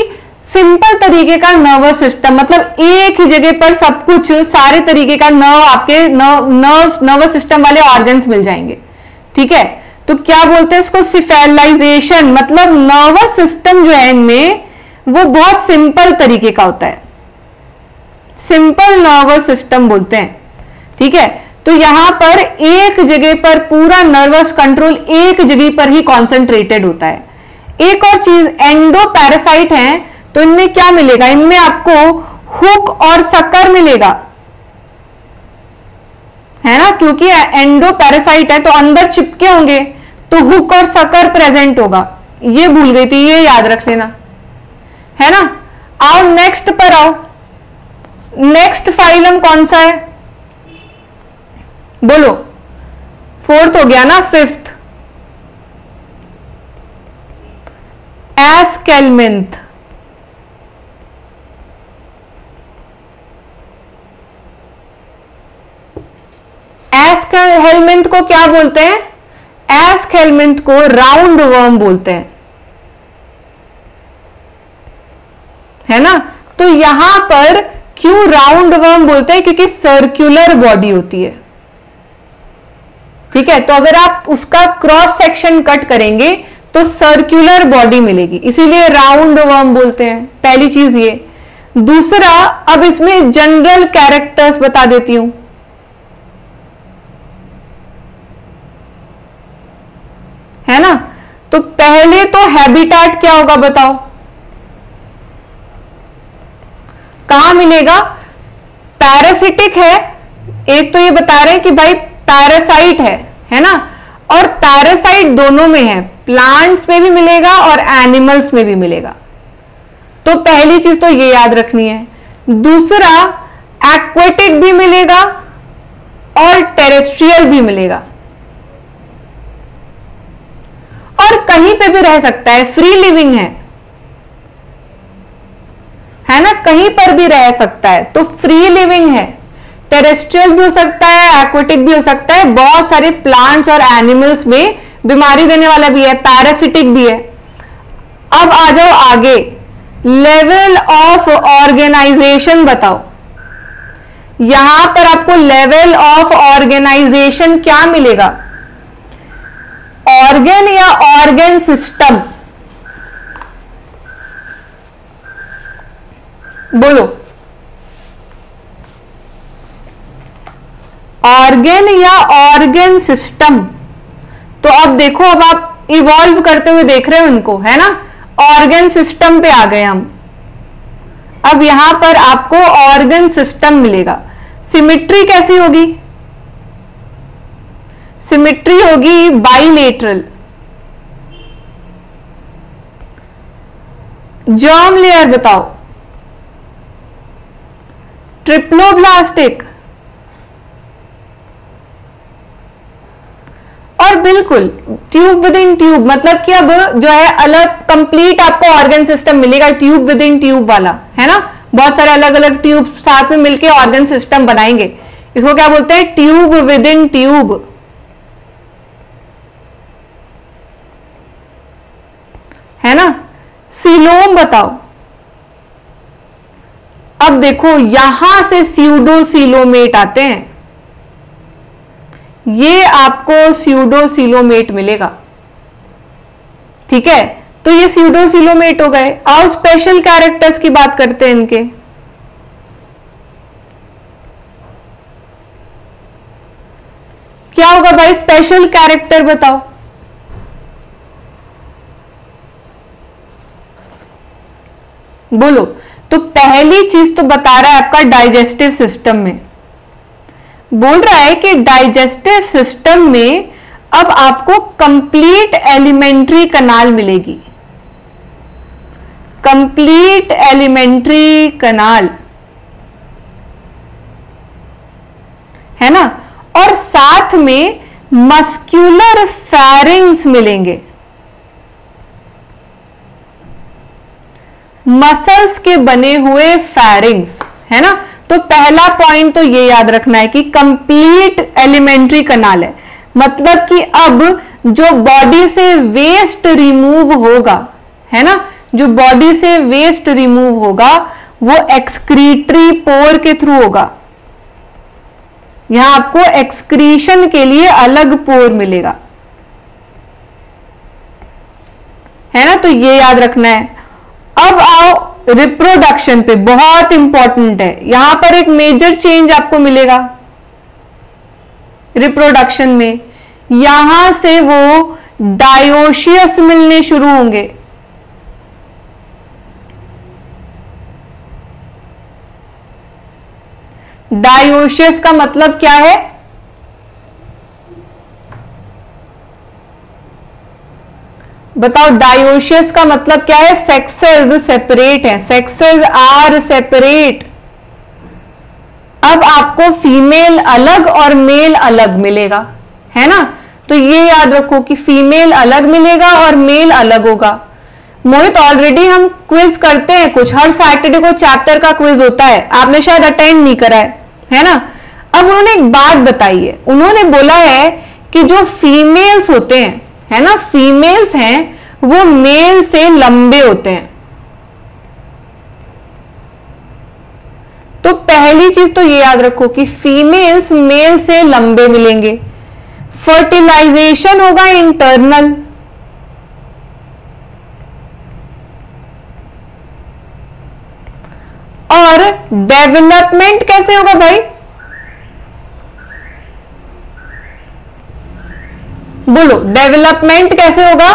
सिंपल तरीके का नर्वस सिस्टम, मतलब एक ही जगह पर सब कुछ, सारे तरीके का नर्व, आपके नर्व नर्व नर्वस सिस्टम वाले ऑर्गन्स मिल जाएंगे, ठीक है। तो क्या बोलते हैं इसको? सिफेलाइजेशन। मतलब नर्वस सिस्टम जो है इनमें, वो बहुत सिंपल तरीके का होता है, सिंपल नर्वस सिस्टम बोलते हैं, ठीक है। तो यहां पर एक जगह पर पूरा नर्वस कंट्रोल एक जगह पर ही कॉन्सेंट्रेटेड होता है। एक और चीज, एंडोपैरासाइट है, तो इनमें क्या मिलेगा? इनमें आपको हुक और सकर मिलेगा, है ना, क्योंकि एंडोपैरासाइट है तो अंदर चिपके होंगे, तो हुक और सकर प्रेजेंट होगा। ये भूल गई थी, ये याद रख लेना, है ना। आओ नेक्स्ट पर आओ। नेक्स्ट फाइलम कौन सा है? बोलो। फोर्थ हो गया ना, फिफ्थ एस्केल्मिन्थ। एस्केल्मिन्थ को क्या बोलते हैं? एस्केल्मिन्थ को राउंड वर्म बोलते हैं, है ना। तो यहां पर क्यों राउंड वर्म बोलते हैं? क्योंकि सर्कुलर बॉडी होती है, ठीक है। तो अगर आप उसका क्रॉस सेक्शन कट करेंगे तो सर्कुलर बॉडी मिलेगी, इसीलिए राउंड वर्म बोलते हैं। पहली चीज ये। दूसरा, अब इसमें जनरल कैरेक्टर्स बता देती हूं, है ना। तो पहले तो हैबिटेट क्या होगा बताओ, कहां मिलेगा? पैरासिटिक है, एक तो ये बता रहे हैं कि भाई पैरासाइट है, है ना, और पैरासाइट दोनों में है, प्लांट्स में भी मिलेगा और एनिमल्स में भी मिलेगा। तो पहली चीज तो ये याद रखनी है। दूसरा, एक्वेटिक भी मिलेगा और टेरेस्ट्रियल भी मिलेगा, और कहीं पे भी रह सकता है, फ्री लिविंग है, है ना, कहीं पर भी रह सकता है। तो फ्री लिविंग है, टेरेस्ट्रियल भी हो सकता है, एक्वेटिक भी हो सकता है, बहुत सारे प्लांट्स और एनिमल्स में बीमारी देने वाला भी है, पैरासिटिक भी है। अब आ जाओ आगे, लेवल ऑफ ऑर्गेनाइजेशन बताओ। यहां पर आपको लेवल ऑफ ऑर्गेनाइजेशन क्या मिलेगा? ऑर्गन या ऑर्गन सिस्टम, बोलो, ऑर्गन या ऑर्गन सिस्टम। तो अब देखो, अब आप इवॉल्व करते हुए देख रहे हो इनको, है ना, ऑर्गन सिस्टम पे आ गए हम। अब यहां पर आपको ऑर्गन सिस्टम मिलेगा। सिमेट्री कैसी होगी? सिमेट्री होगी बाइलेटरल। जर्म लेयर बताओ, ट्रिप्लोब्लास्टिक, और बिल्कुल ट्यूब विद इन ट्यूब, मतलब कि अब जो है अलग कंप्लीट आपको ऑर्गन सिस्टम मिलेगा, ट्यूब विद इन ट्यूब वाला, है ना, बहुत सारे अलग अलग ट्यूब साथ में मिलके ऑर्गन सिस्टम बनाएंगे। इसको क्या बोलते हैं? Tube within tube. है ना। सीलोम बताओ, अब देखो यहां से स्यूडोसीलोमेट आते हैं, ये आपको स्यूडोसीलोमेट मिलेगा, ठीक है। तो ये स्यूडोसीलोमेट हो गए। और स्पेशल कैरेक्टर्स की बात करते हैं इनके, क्या होगा भाई स्पेशल कैरेक्टर बताओ? बोलो। तो पहली चीज तो बता रहा है आपका डाइजेस्टिव सिस्टम में, बोल रहा है कि डाइजेस्टिव सिस्टम में अब आपको कंप्लीट एलिमेंट्री कनाल मिलेगी, कंप्लीट एलिमेंट्री कनाल, है ना, और साथ में मस्क्यूलर फेरिंग्स मिलेंगे, मसल्स के बने हुए फेरिंग्स, है ना। तो पहला पॉइंट तो ये याद रखना है कि कंप्लीट एलिमेंट्री कनाल है, मतलब कि अब जो बॉडी से वेस्ट रिमूव होगा, है ना, जो बॉडी से वेस्ट रिमूव होगा वो एक्सक्रीटरी पोर के थ्रू होगा। यहां आपको एक्सक्रीशन के लिए अलग पोर मिलेगा, है ना, तो ये याद रखना है। अब आओ रिप्रोडक्शन पे, बहुत इंपॉर्टेंट है, यहां पर एक मेजर चेंज आपको मिलेगा रिप्रोडक्शन में। यहां से वो डायोशियस मिलने शुरू होंगे, डायोशियस का मतलब क्या है? बताओ, डायोशियस का मतलब क्या है? सेक्सेस सेपरेट है, सेक्सेस आर सेपरेट। अब आपको फीमेल अलग और मेल अलग मिलेगा, है ना, तो ये याद रखो कि फीमेल अलग मिलेगा और मेल अलग होगा। मोहित, ऑलरेडी हम क्विज करते हैं कुछ, हर सैटरडे को चैप्टर का क्विज होता है, आपने शायद अटेंड नहीं करा है, है ना। अब उन्होंने एक बात बताई है, उन्होंने बोला है कि जो फीमेल्स होते हैं, है ना, फीमेल्स हैं वो मेल से लंबे होते हैं। तो पहली चीज तो ये याद रखो कि फीमेल्स मेल से लंबे मिलेंगे। फर्टिलाइजेशन होगा इंटरनल, और डेवलपमेंट कैसे होगा भाई? बोलो डेवलपमेंट कैसे होगा?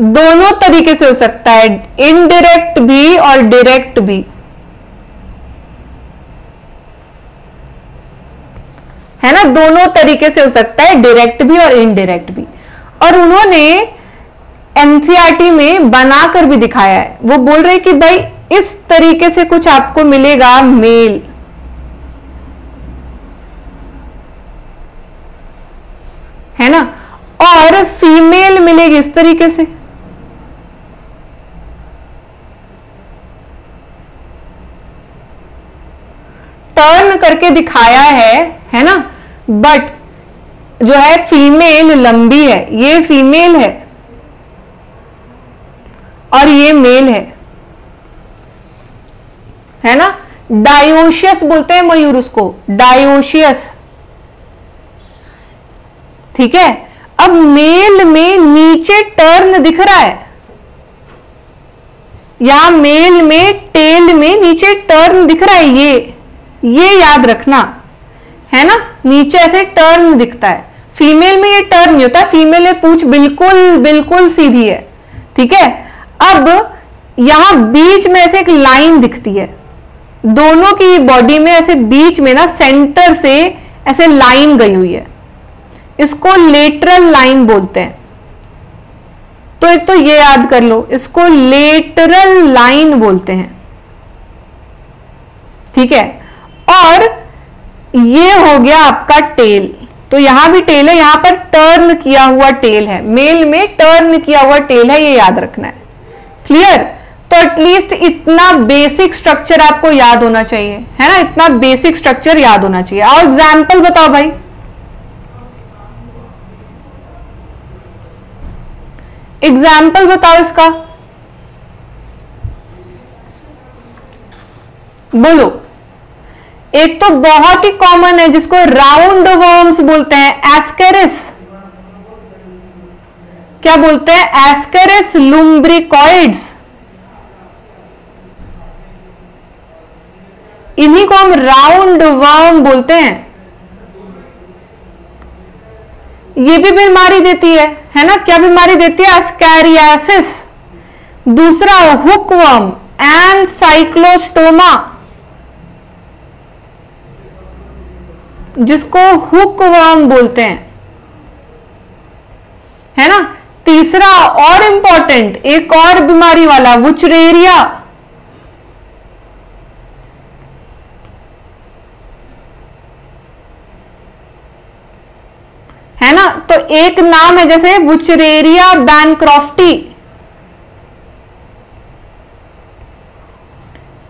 दोनों तरीके से हो सकता है, इनडायरेक्ट भी और डायरेक्ट भी, है ना। दोनों तरीके से हो सकता है, डायरेक्ट भी और इनडायरेक्ट भी। और उन्होंने एनसीईआरटी में बनाकर भी दिखाया है। वो बोल रहे कि भाई इस तरीके से कुछ आपको मिलेगा मेल, है ना, और फीमेल मिलेगी इस तरीके से। टर्न करके दिखाया है, है ना। बट जो है फीमेल लंबी है, ये फीमेल है और ये मेल है, है ना। डायोशियस बोलते हैं मयूर उसको, डायोशियस, ठीक है। अब मेल में नीचे टर्न दिख रहा है, या मेल में टेल में नीचे टर्न दिख रहा है, ये ये याद रखना, है ना। नीचे ऐसे टर्न दिखता है, फीमेल में ये टर्न नहीं होता, फीमेल में पूंछ बिल्कुल बिल्कुल सीधी है, ठीक है। अब यहां बीच में ऐसे एक लाइन दिखती है, दोनों की बॉडी में ऐसे बीच में ना सेंटर से ऐसे लाइन गई हुई है, इसको लेटरल लाइन बोलते हैं। तो एक तो ये याद कर लो, इसको लेटरल लाइन बोलते हैं, ठीक है। और ये हो गया आपका टेल, तो यहां भी टेल है, यहां पर टर्न किया हुआ टेल है, मेल में टर्न किया हुआ टेल है, ये याद रखना है। क्लियर? तो एटलीस्ट इतना बेसिक स्ट्रक्चर आपको याद होना चाहिए, है ना। इतना बेसिक स्ट्रक्चर याद होना चाहिए। और एग्जाम्पल बताओ भाई, एग्जाम्पल बताओ इसका, बोलो। एक तो बहुत ही कॉमन है जिसको राउंड वर्म्स बोलते हैं, एस्केरिस, क्या बोलते हैं? Ascaris lumbricoides. इन्हीं को हम राउंड वर्म बोलते हैं। ये भी बीमारी देती है, है ना। क्या बीमारी देती है? एस्केरियासिस। दूसरा हुकवर्म एंड साइक्लोस्टोमा, जिसको हुकवर्म बोलते हैं, है ना। तीसरा और इंपॉर्टेंट, एक और बीमारी वाला, वुचरेरिया, है ना। तो एक नाम है जैसे वुचरेरिया बैनक्रॉफ्टी,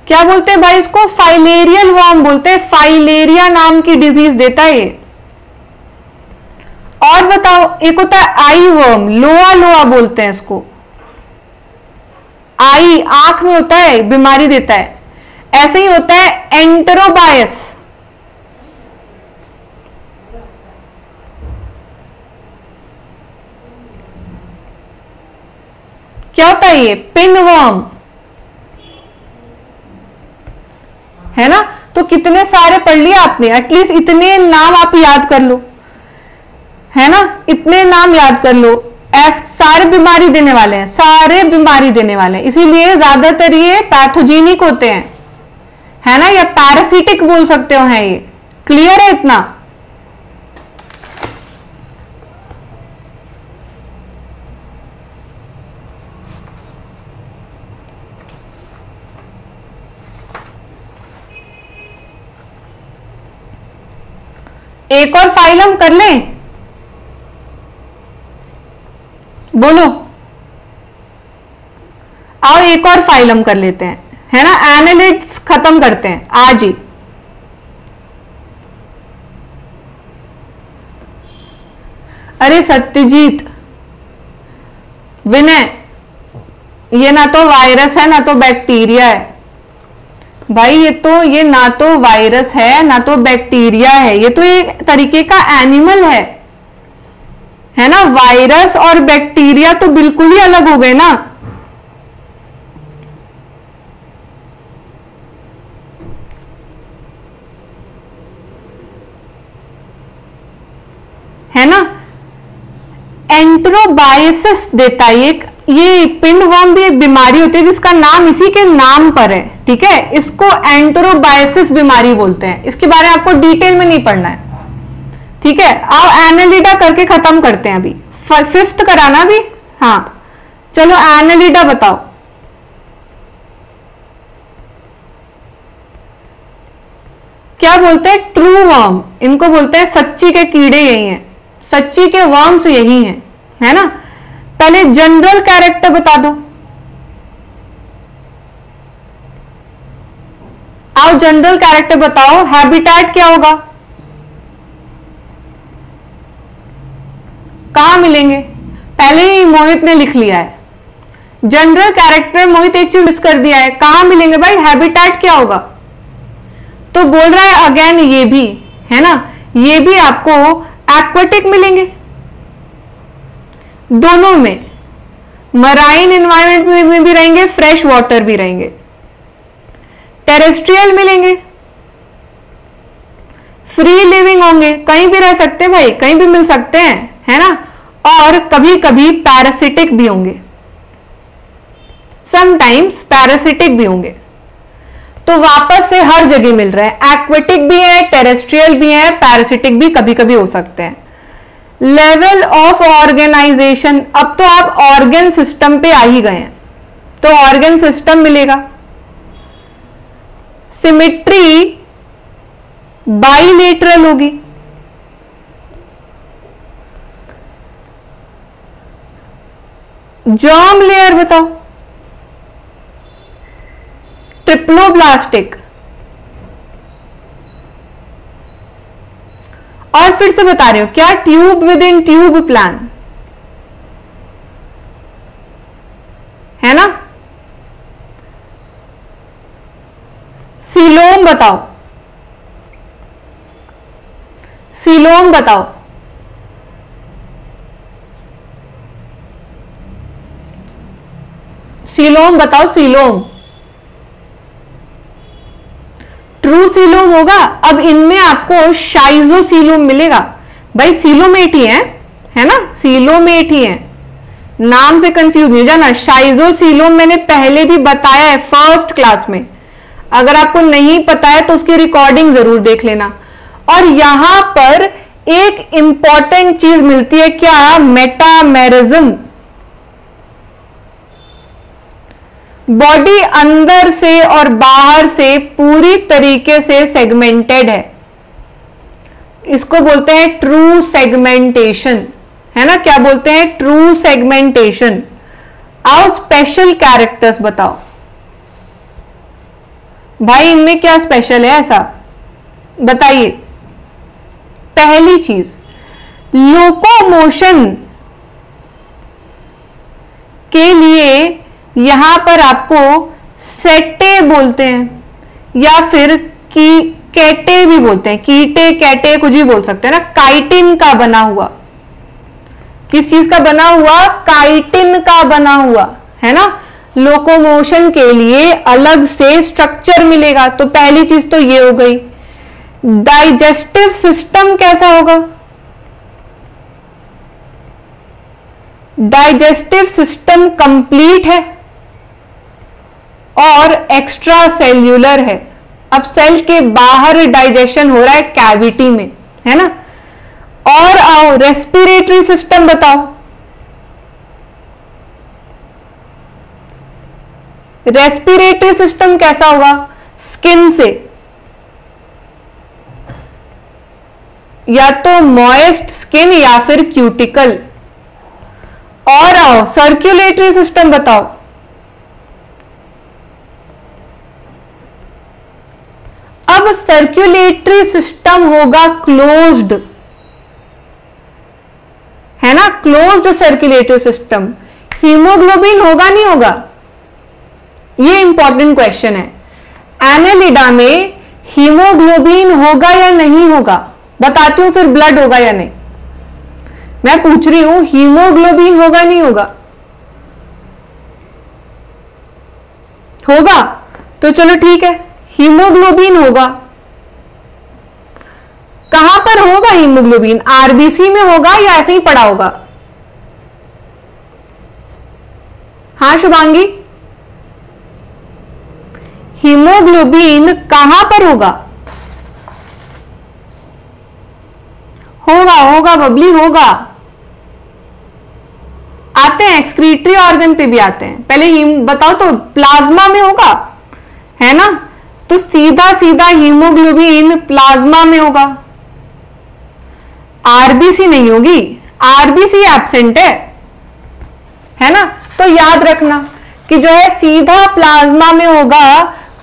क्या बोलते हैं भाई इसको? फाइलेरियल वर्म बोलते हैं, फाइलेरिया नाम की डिजीज देता है ये। और बताओ, एक होता है आई वर्म, लोआ लोआ बोलते हैं इसको, आई आंख में होता है, बीमारी देता है। ऐसे ही होता है एंटरोबायस, क्या होता है ये? पिनवर्म, है ना। तो कितने सारे पढ़ लिए आपने, एटलीस्ट इतने नाम आप याद कर लो, है ना। इतने नाम याद कर लो, सारे बीमारी देने वाले हैं, सारे बीमारी देने वाले हैं। इसीलिए ज्यादातर ये पैथोजेनिक होते हैं, है ना, या पैरासिटिक बोल सकते हो, है ये। क्लियर है इतना? एक और फाइल हम कर लें, बोलो। आओ एक और फाइल हम कर लेते हैं, है ना। एनालिड्स खत्म करते हैं आज ही। अरे सत्यजीत, विनय, ये ना तो वायरस है ना तो बैक्टीरिया है भाई। ये तो ये ना तो वायरस है ना तो बैक्टीरिया है, ये तो एक तरीके का एनिमल है, है ना। वायरस और बैक्टीरिया तो बिल्कुल ही अलग हो गए ना। एंटरोबायसिस देता है। ये ये पिंडवर्म भी एक बीमारी होती है जिसका नाम इसी के नाम पर है, ठीक है। इसको एंटरोबायसिस बीमारी बोलते हैं। इसके बारे में आपको डिटेल में नहीं पढ़ना है, ठीक है। अब एनालिडा करके खत्म करते हैं, अभी फिफ्थ कराना अभी, हाँ। चलो एनालिडा बताओ, क्या बोलते हैं? ट्रू वर्म इनको बोलते हैं। सच्ची के कीड़े यही हैं, सच्ची के वर्म्स यही हैं, है ना। पहले जनरल कैरेक्टर बता दो, आओ जनरल कैरेक्टर बताओ। हैबिटेट क्या होगा, कहां मिलेंगे? पहले ही मोहित ने लिख लिया है जनरल कैरेक्टर। मोहित एक चीज मिस कर दिया है, कहां मिलेंगे भाई? हैबिटेट क्या होगा? तो बोल रहा है अगेन ये भी है ना, ये भी आपको एक्वेटिक मिलेंगे। दोनों में मराइन एनवायरमेंट में, में भी रहेंगे, फ्रेश वाटर भी रहेंगे। टेरेस्ट्रियल मिलेंगे, फ्री लिविंग होंगे, कहीं भी रह सकते हैं भाई, कहीं भी मिल सकते हैं, है ना। और कभी कभी पैरासिटिक भी होंगे, समटाइम्स पैरासिटिक भी होंगे। तो वापस से हर जगह मिल रहे हैं, एक्वेटिक भी है, टेरेस्ट्रियल भी है, पैरासिटिक भी कभी कभी हो सकते हैं। लेवल ऑफ ऑर्गेनाइजेशन, अब तो आप ऑर्गन सिस्टम पे आ ही गए हैं, तो ऑर्गन सिस्टम मिलेगा। सिमेट्री बाइलेटरल होगी, जर्म लेयर बताओ, ट्रिप्लोब्लास्टिक। और फिर से बता रही हूं, क्या? Tube within tube plan, है ना। सीलोम बताओ, सीलोम बताओ, सीलोम बताओ, सीलोम ट्रू सीलोम होगा। अब इनमें आपको शाइजो सीलोम मिलेगा भाई, सीलोमेट ही है, है ना, सीलोमेट ही है, नाम से कंफ्यूज नहीं हो जाना। शाइजो सीलोम मैंने पहले भी बताया है फर्स्ट क्लास में, अगर आपको नहीं पता है तो उसकी रिकॉर्डिंग जरूर देख लेना। और यहां पर एक इंपॉर्टेंट चीज मिलती है, क्या? मेटामेरिज्म। बॉडी अंदर से और बाहर से पूरी तरीके से सेगमेंटेड है, इसको बोलते हैं ट्रू सेगमेंटेशन, है ना। क्या बोलते हैं? True segmentation. आओ स्पेशल कैरेक्टर्स बताओ भाई, इनमें क्या स्पेशल है ऐसा बताइए। पहली चीज, लोकोमोशन के लिए यहां पर आपको सेटे बोलते हैं या फिर की कैटे भी बोलते हैं, कीटे कैटे कुछ भी बोल सकते हैं ना। काइटिन का बना हुआ, किस चीज का बना हुआ? काइटिन का बना हुआ, है ना। लोकोमोशन के लिए अलग से स्ट्रक्चर मिलेगा, तो पहली चीज तो ये हो गई। डाइजेस्टिव सिस्टम कैसा होगा? डाइजेस्टिव सिस्टम कंप्लीट है और एक्स्ट्रा सेल्यूलर है। अब सेल के बाहर डाइजेशन हो रहा है कैविटी में, है ना। और आओ रेस्पिरेटरी सिस्टम बताओ, रेस्पिरेटरी सिस्टम कैसा होगा? स्किन से या तो मॉइस्ट स्किन या फिर क्यूटिकल। और आओ सर्कुलेटरी सिस्टम बताओ, अब सर्कुलेटरी सिस्टम होगा क्लोज्ड, है ना, क्लोज्ड सर्कुलेटरी सिस्टम। हीमोग्लोबिन होगा नहीं होगा, ये इंपॉर्टेंट क्वेश्चन है। एनालिडा में हीमोग्लोबिन होगा या नहीं होगा बताती हूं, फिर ब्लड होगा या नहीं। मैं पूछ रही हूं हीमोग्लोबिन होगा नहीं होगा? होगा, तो चलो ठीक है, हीमोग्लोबिन होगा। कहां पर होगा हीमोग्लोबिन? आरबीसी में होगा या ऐसे ही पड़ा होगा? हाँ शुभांगी, हीमोग्लोबिन कहां पर होगा? होगा होगा बबली होगा, आते हैं एक्सक्रीटरी ऑर्गन पे भी आते हैं। पहले हीम बताओ तो प्लाज्मा में होगा है ना, तो सीधा सीधा हीमोग्लोबिन प्लाज्मा में होगा। आरबीसी नहीं होगी, आरबीसी एब्सेंट है है ना। तो याद रखना कि जो है सीधा प्लाज्मा में होगा,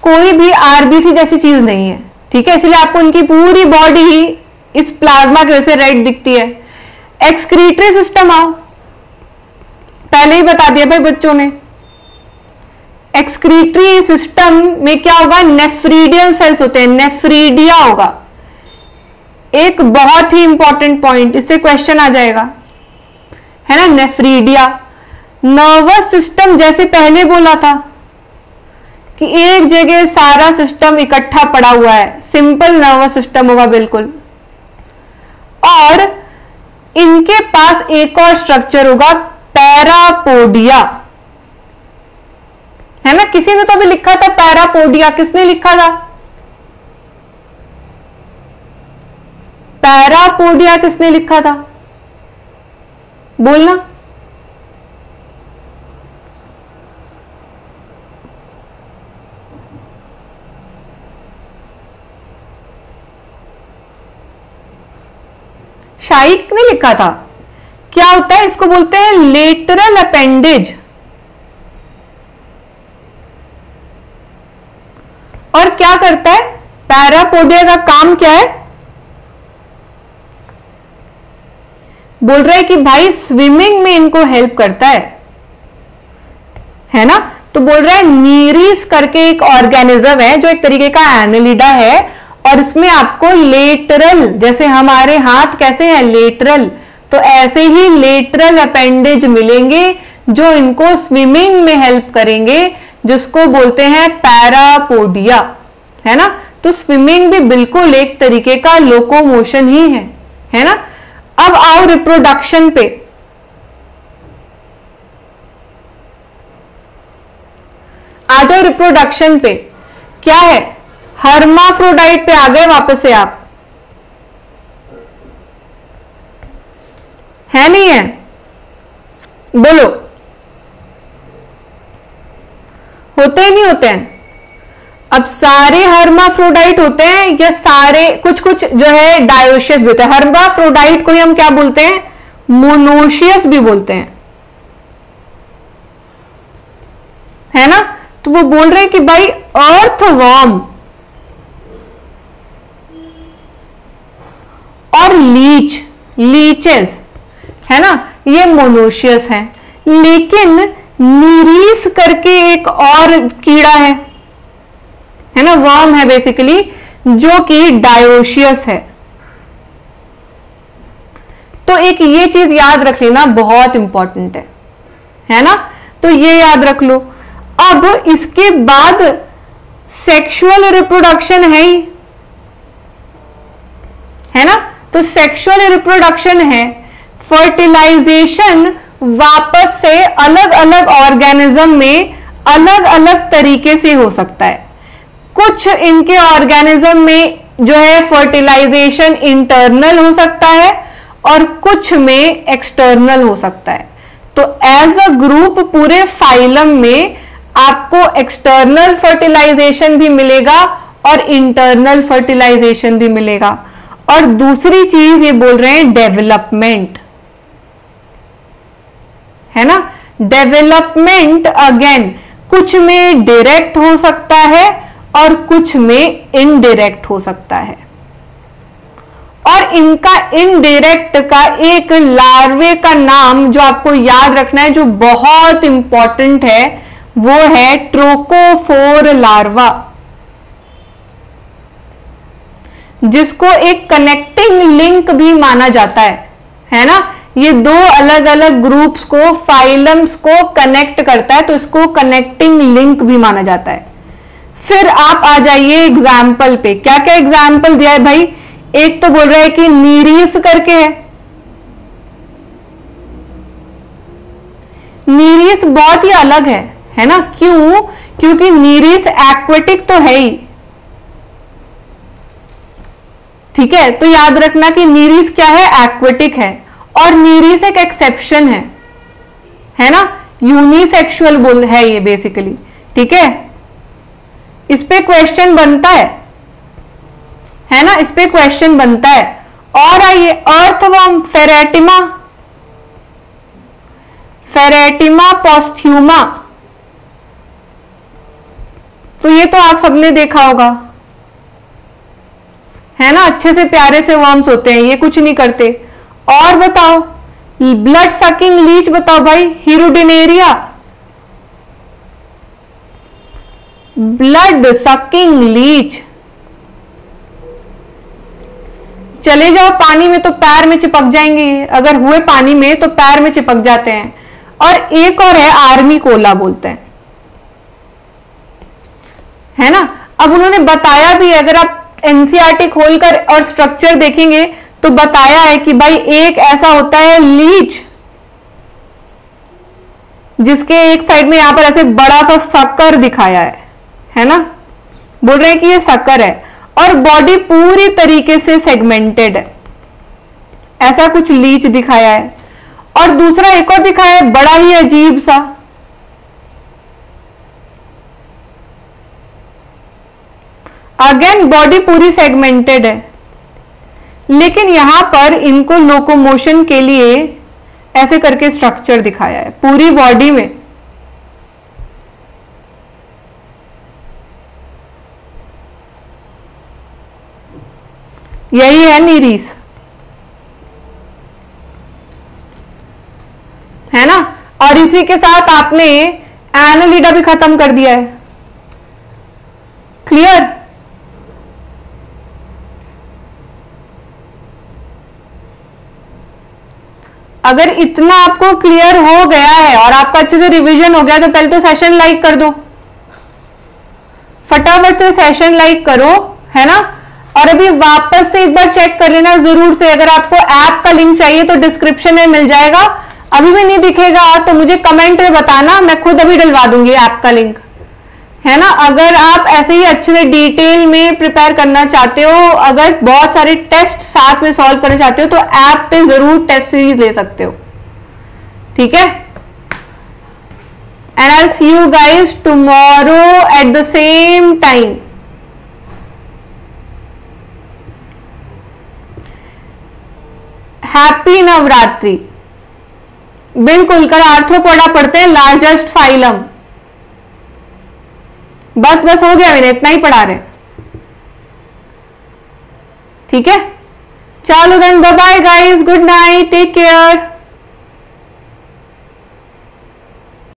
कोई भी आरबीसी जैसी चीज नहीं है, ठीक है। इसलिए आपको उनकी पूरी बॉडी इस प्लाज्मा की वजह से रेड दिखती है। एक्सक्रीटरी सिस्टम आओ, पहले ही बता दिया भाई बच्चों ने, एक्सक्रीटरी सिस्टम में क्या होगा? नेफ्रीडियल सेल्स होते हैं, नेफ्रीडिया होगा। एक बहुत ही इंपॉर्टेंट पॉइंट, इससे क्वेश्चन आ जाएगा है ना, नेफ्रीडिया। नर्वस सिस्टम जैसे पहले बोला था कि एक जगह सारा सिस्टम इकट्ठा पड़ा हुआ है, सिंपल नर्वस सिस्टम होगा बिल्कुल। और इनके पास एक और स्ट्रक्चर होगा, पैरापोडिया है ना। किसी ने तो भी लिखा था पैरापोडिया, किसने लिखा था पैरापोडिया? किसने लिखा था बोलना? शाइक ने लिखा था। क्या होता है? इसको बोलते हैं लेटरल अपेंडेज। और क्या करता है पैरापोडिया का काम? क्या है? बोल रहा है कि भाई स्विमिंग में इनको हेल्प करता है है ना। तो बोल रहा है नीरीस करके एक ऑर्गेनिज्म है जो एक तरीके का एनालिडा है, और इसमें आपको लेटरल, जैसे हमारे हाथ कैसे हैं लेटरल, तो ऐसे ही लेटरल अपेंडेज मिलेंगे जो इनको स्विमिंग में हेल्प करेंगे, जिसको बोलते हैं पैरापोडिया है ना। तो स्विमिंग भी बिल्कुल एक तरीके का लोकोमोशन ही है है ना। अब आओ रिप्रोडक्शन पे। आ जाओ रिप्रोडक्शन पे, क्या है? हर्माफ्रोडाइट पे आ गए वापस से आप, है नहीं है? बोलो, होते हैं नहीं होते हैं? अब सारे हर्माफ्रोडाइट होते हैं या सारे कुछ कुछ जो है डायोशियस भी होते हैं? हर्माफ्रोडाइट को ही हम क्या बोलते हैं? मोनोशियस भी बोलते हैं है ना। तो वो बोल रहे हैं कि भाई अर्थवॉर्म और लीच लीचेस है ना, ये मोनोशियस हैं। लेकिन नीरीस करके एक और कीड़ा है है ना, वर्म है बेसिकली, जो कि डायोशियस है। तो एक ये चीज याद रख लेना, बहुत इंपॉर्टेंट है है ना। तो ये याद रख लो। अब इसके बाद सेक्सुअल रिप्रोडक्शन है ही है ना। तो सेक्सुअल रिप्रोडक्शन है, फर्टिलाइजेशन वापस से अलग अलग ऑर्गेनिज्म में अलग अलग तरीके से हो सकता है। कुछ इनके ऑर्गेनिज्म में जो है फर्टिलाइजेशन इंटरनल हो सकता है और कुछ में एक्सटर्नल हो सकता है। तो एज अ ग्रुप पूरे फाइलम में आपको एक्सटर्नल फर्टिलाइजेशन भी मिलेगा और इंटरनल फर्टिलाइजेशन भी मिलेगा। और दूसरी चीज ये बोल रहे हैं डेवलपमेंट है ना। डेवलपमेंट अगेन कुछ में डायरेक्ट हो सकता है और कुछ में इनडायरेक्ट हो सकता है। और इनका इनडायरेक्ट का एक लार्वे का नाम जो आपको याद रखना है, जो बहुत इंपॉर्टेंट है, वो है ट्रोकोफोर लार्वा, जिसको एक कनेक्टिंग लिंक भी माना जाता है है ना। ये दो अलग अलग ग्रुप्स को, फाइलम्स को कनेक्ट करता है, तो इसको कनेक्टिंग लिंक भी माना जाता है। फिर आप आ जाइए एग्जाम्पल पे, क्या क्या एग्जाम्पल दिया है भाई। एक तो बोल रहा है कि नीरीस करके है, नीरिस बहुत ही अलग है, है ना। क्यों? क्योंकि नीरिस एक्वेटिक तो है ही, ठीक है। तो याद रखना कि नीरिस क्या है, एक्वेटिक है। और नीरिस एक एक्सेप्शन है, है ना, यूनिसेक्सुअल बुल है ये बेसिकली, ठीक है। इस पे क्वेश्चन बनता है, है ना, इस पे क्वेश्चन बनता है। और आइए अर्थवर्म फेरेटिमा, फेरेटिमा पोस्थ्यूमा, तो ये तो आप सबने देखा होगा, है ना, अच्छे से प्यारे से वर्म्स होते हैं, ये कुछ नहीं करते। और बताओ ब्लड सकिंग लीच, बताओ भाई हीरोडिनेरिया, ब्लड सकिंग लीच। चले जाओ पानी में तो पैर में चिपक जाएंगे, अगर हुए पानी में तो पैर में चिपक जाते हैं। और एक और है आर्मी कोला बोलते हैं, है ना। अब उन्होंने बताया भी, अगर आप एनसीईआरटी खोलकर और स्ट्रक्चर देखेंगे तो बताया है कि भाई एक ऐसा होता है लीच जिसके एक साइड में यहां पर ऐसे बड़ा सा सक्कर दिखाया है, है ना, बोल रहे हैं कि ये सक्कर है। और बॉडी पूरी तरीके से सेगमेंटेड है, ऐसा कुछ लीच दिखाया है। और दूसरा एक और दिखाया है बड़ा ही अजीब सा, अगेन बॉडी पूरी सेगमेंटेड है। लेकिन यहां पर इनको लोकोमोशन के लिए ऐसे करके स्ट्रक्चर दिखाया है पूरी बॉडी में, यही है नीरिस, है ना। और इसी के साथ आपने एनालिडा भी खत्म कर दिया है, क्लियर। अगर इतना आपको क्लियर हो गया है और आपका अच्छे से रिवीजन हो गया तो पहले तो सेशन लाइक कर दो, फटाफट से सेशन लाइक करो, है ना। और अभी वापस से एक बार चेक कर लेना जरूर से, अगर आपको ऐप का लिंक चाहिए तो डिस्क्रिप्शन में मिल जाएगा। अभी भी नहीं दिखेगा तो मुझे कमेंट में बताना, मैं खुद अभी डलवा दूंगी ऐप का लिंक, है ना। अगर आप ऐसे ही अच्छे से डिटेल में प्रिपेयर करना चाहते हो, अगर बहुत सारे टेस्ट साथ में सॉल्व करना चाहते हो तो ऐप पे जरूर टेस्ट सीरीज ले सकते हो, ठीक है। And I will see you guys tomorrow at the same time. Happy Navratri. बिल्कुल कल आर्थ्रोपोडा पढ़ते हैं, लार्जेस्ट फाइलम। बस बस हो गया, मैंने इतना ही पढ़ा रहे, ठीक है। चलो then, bye bye guys, good night, take care.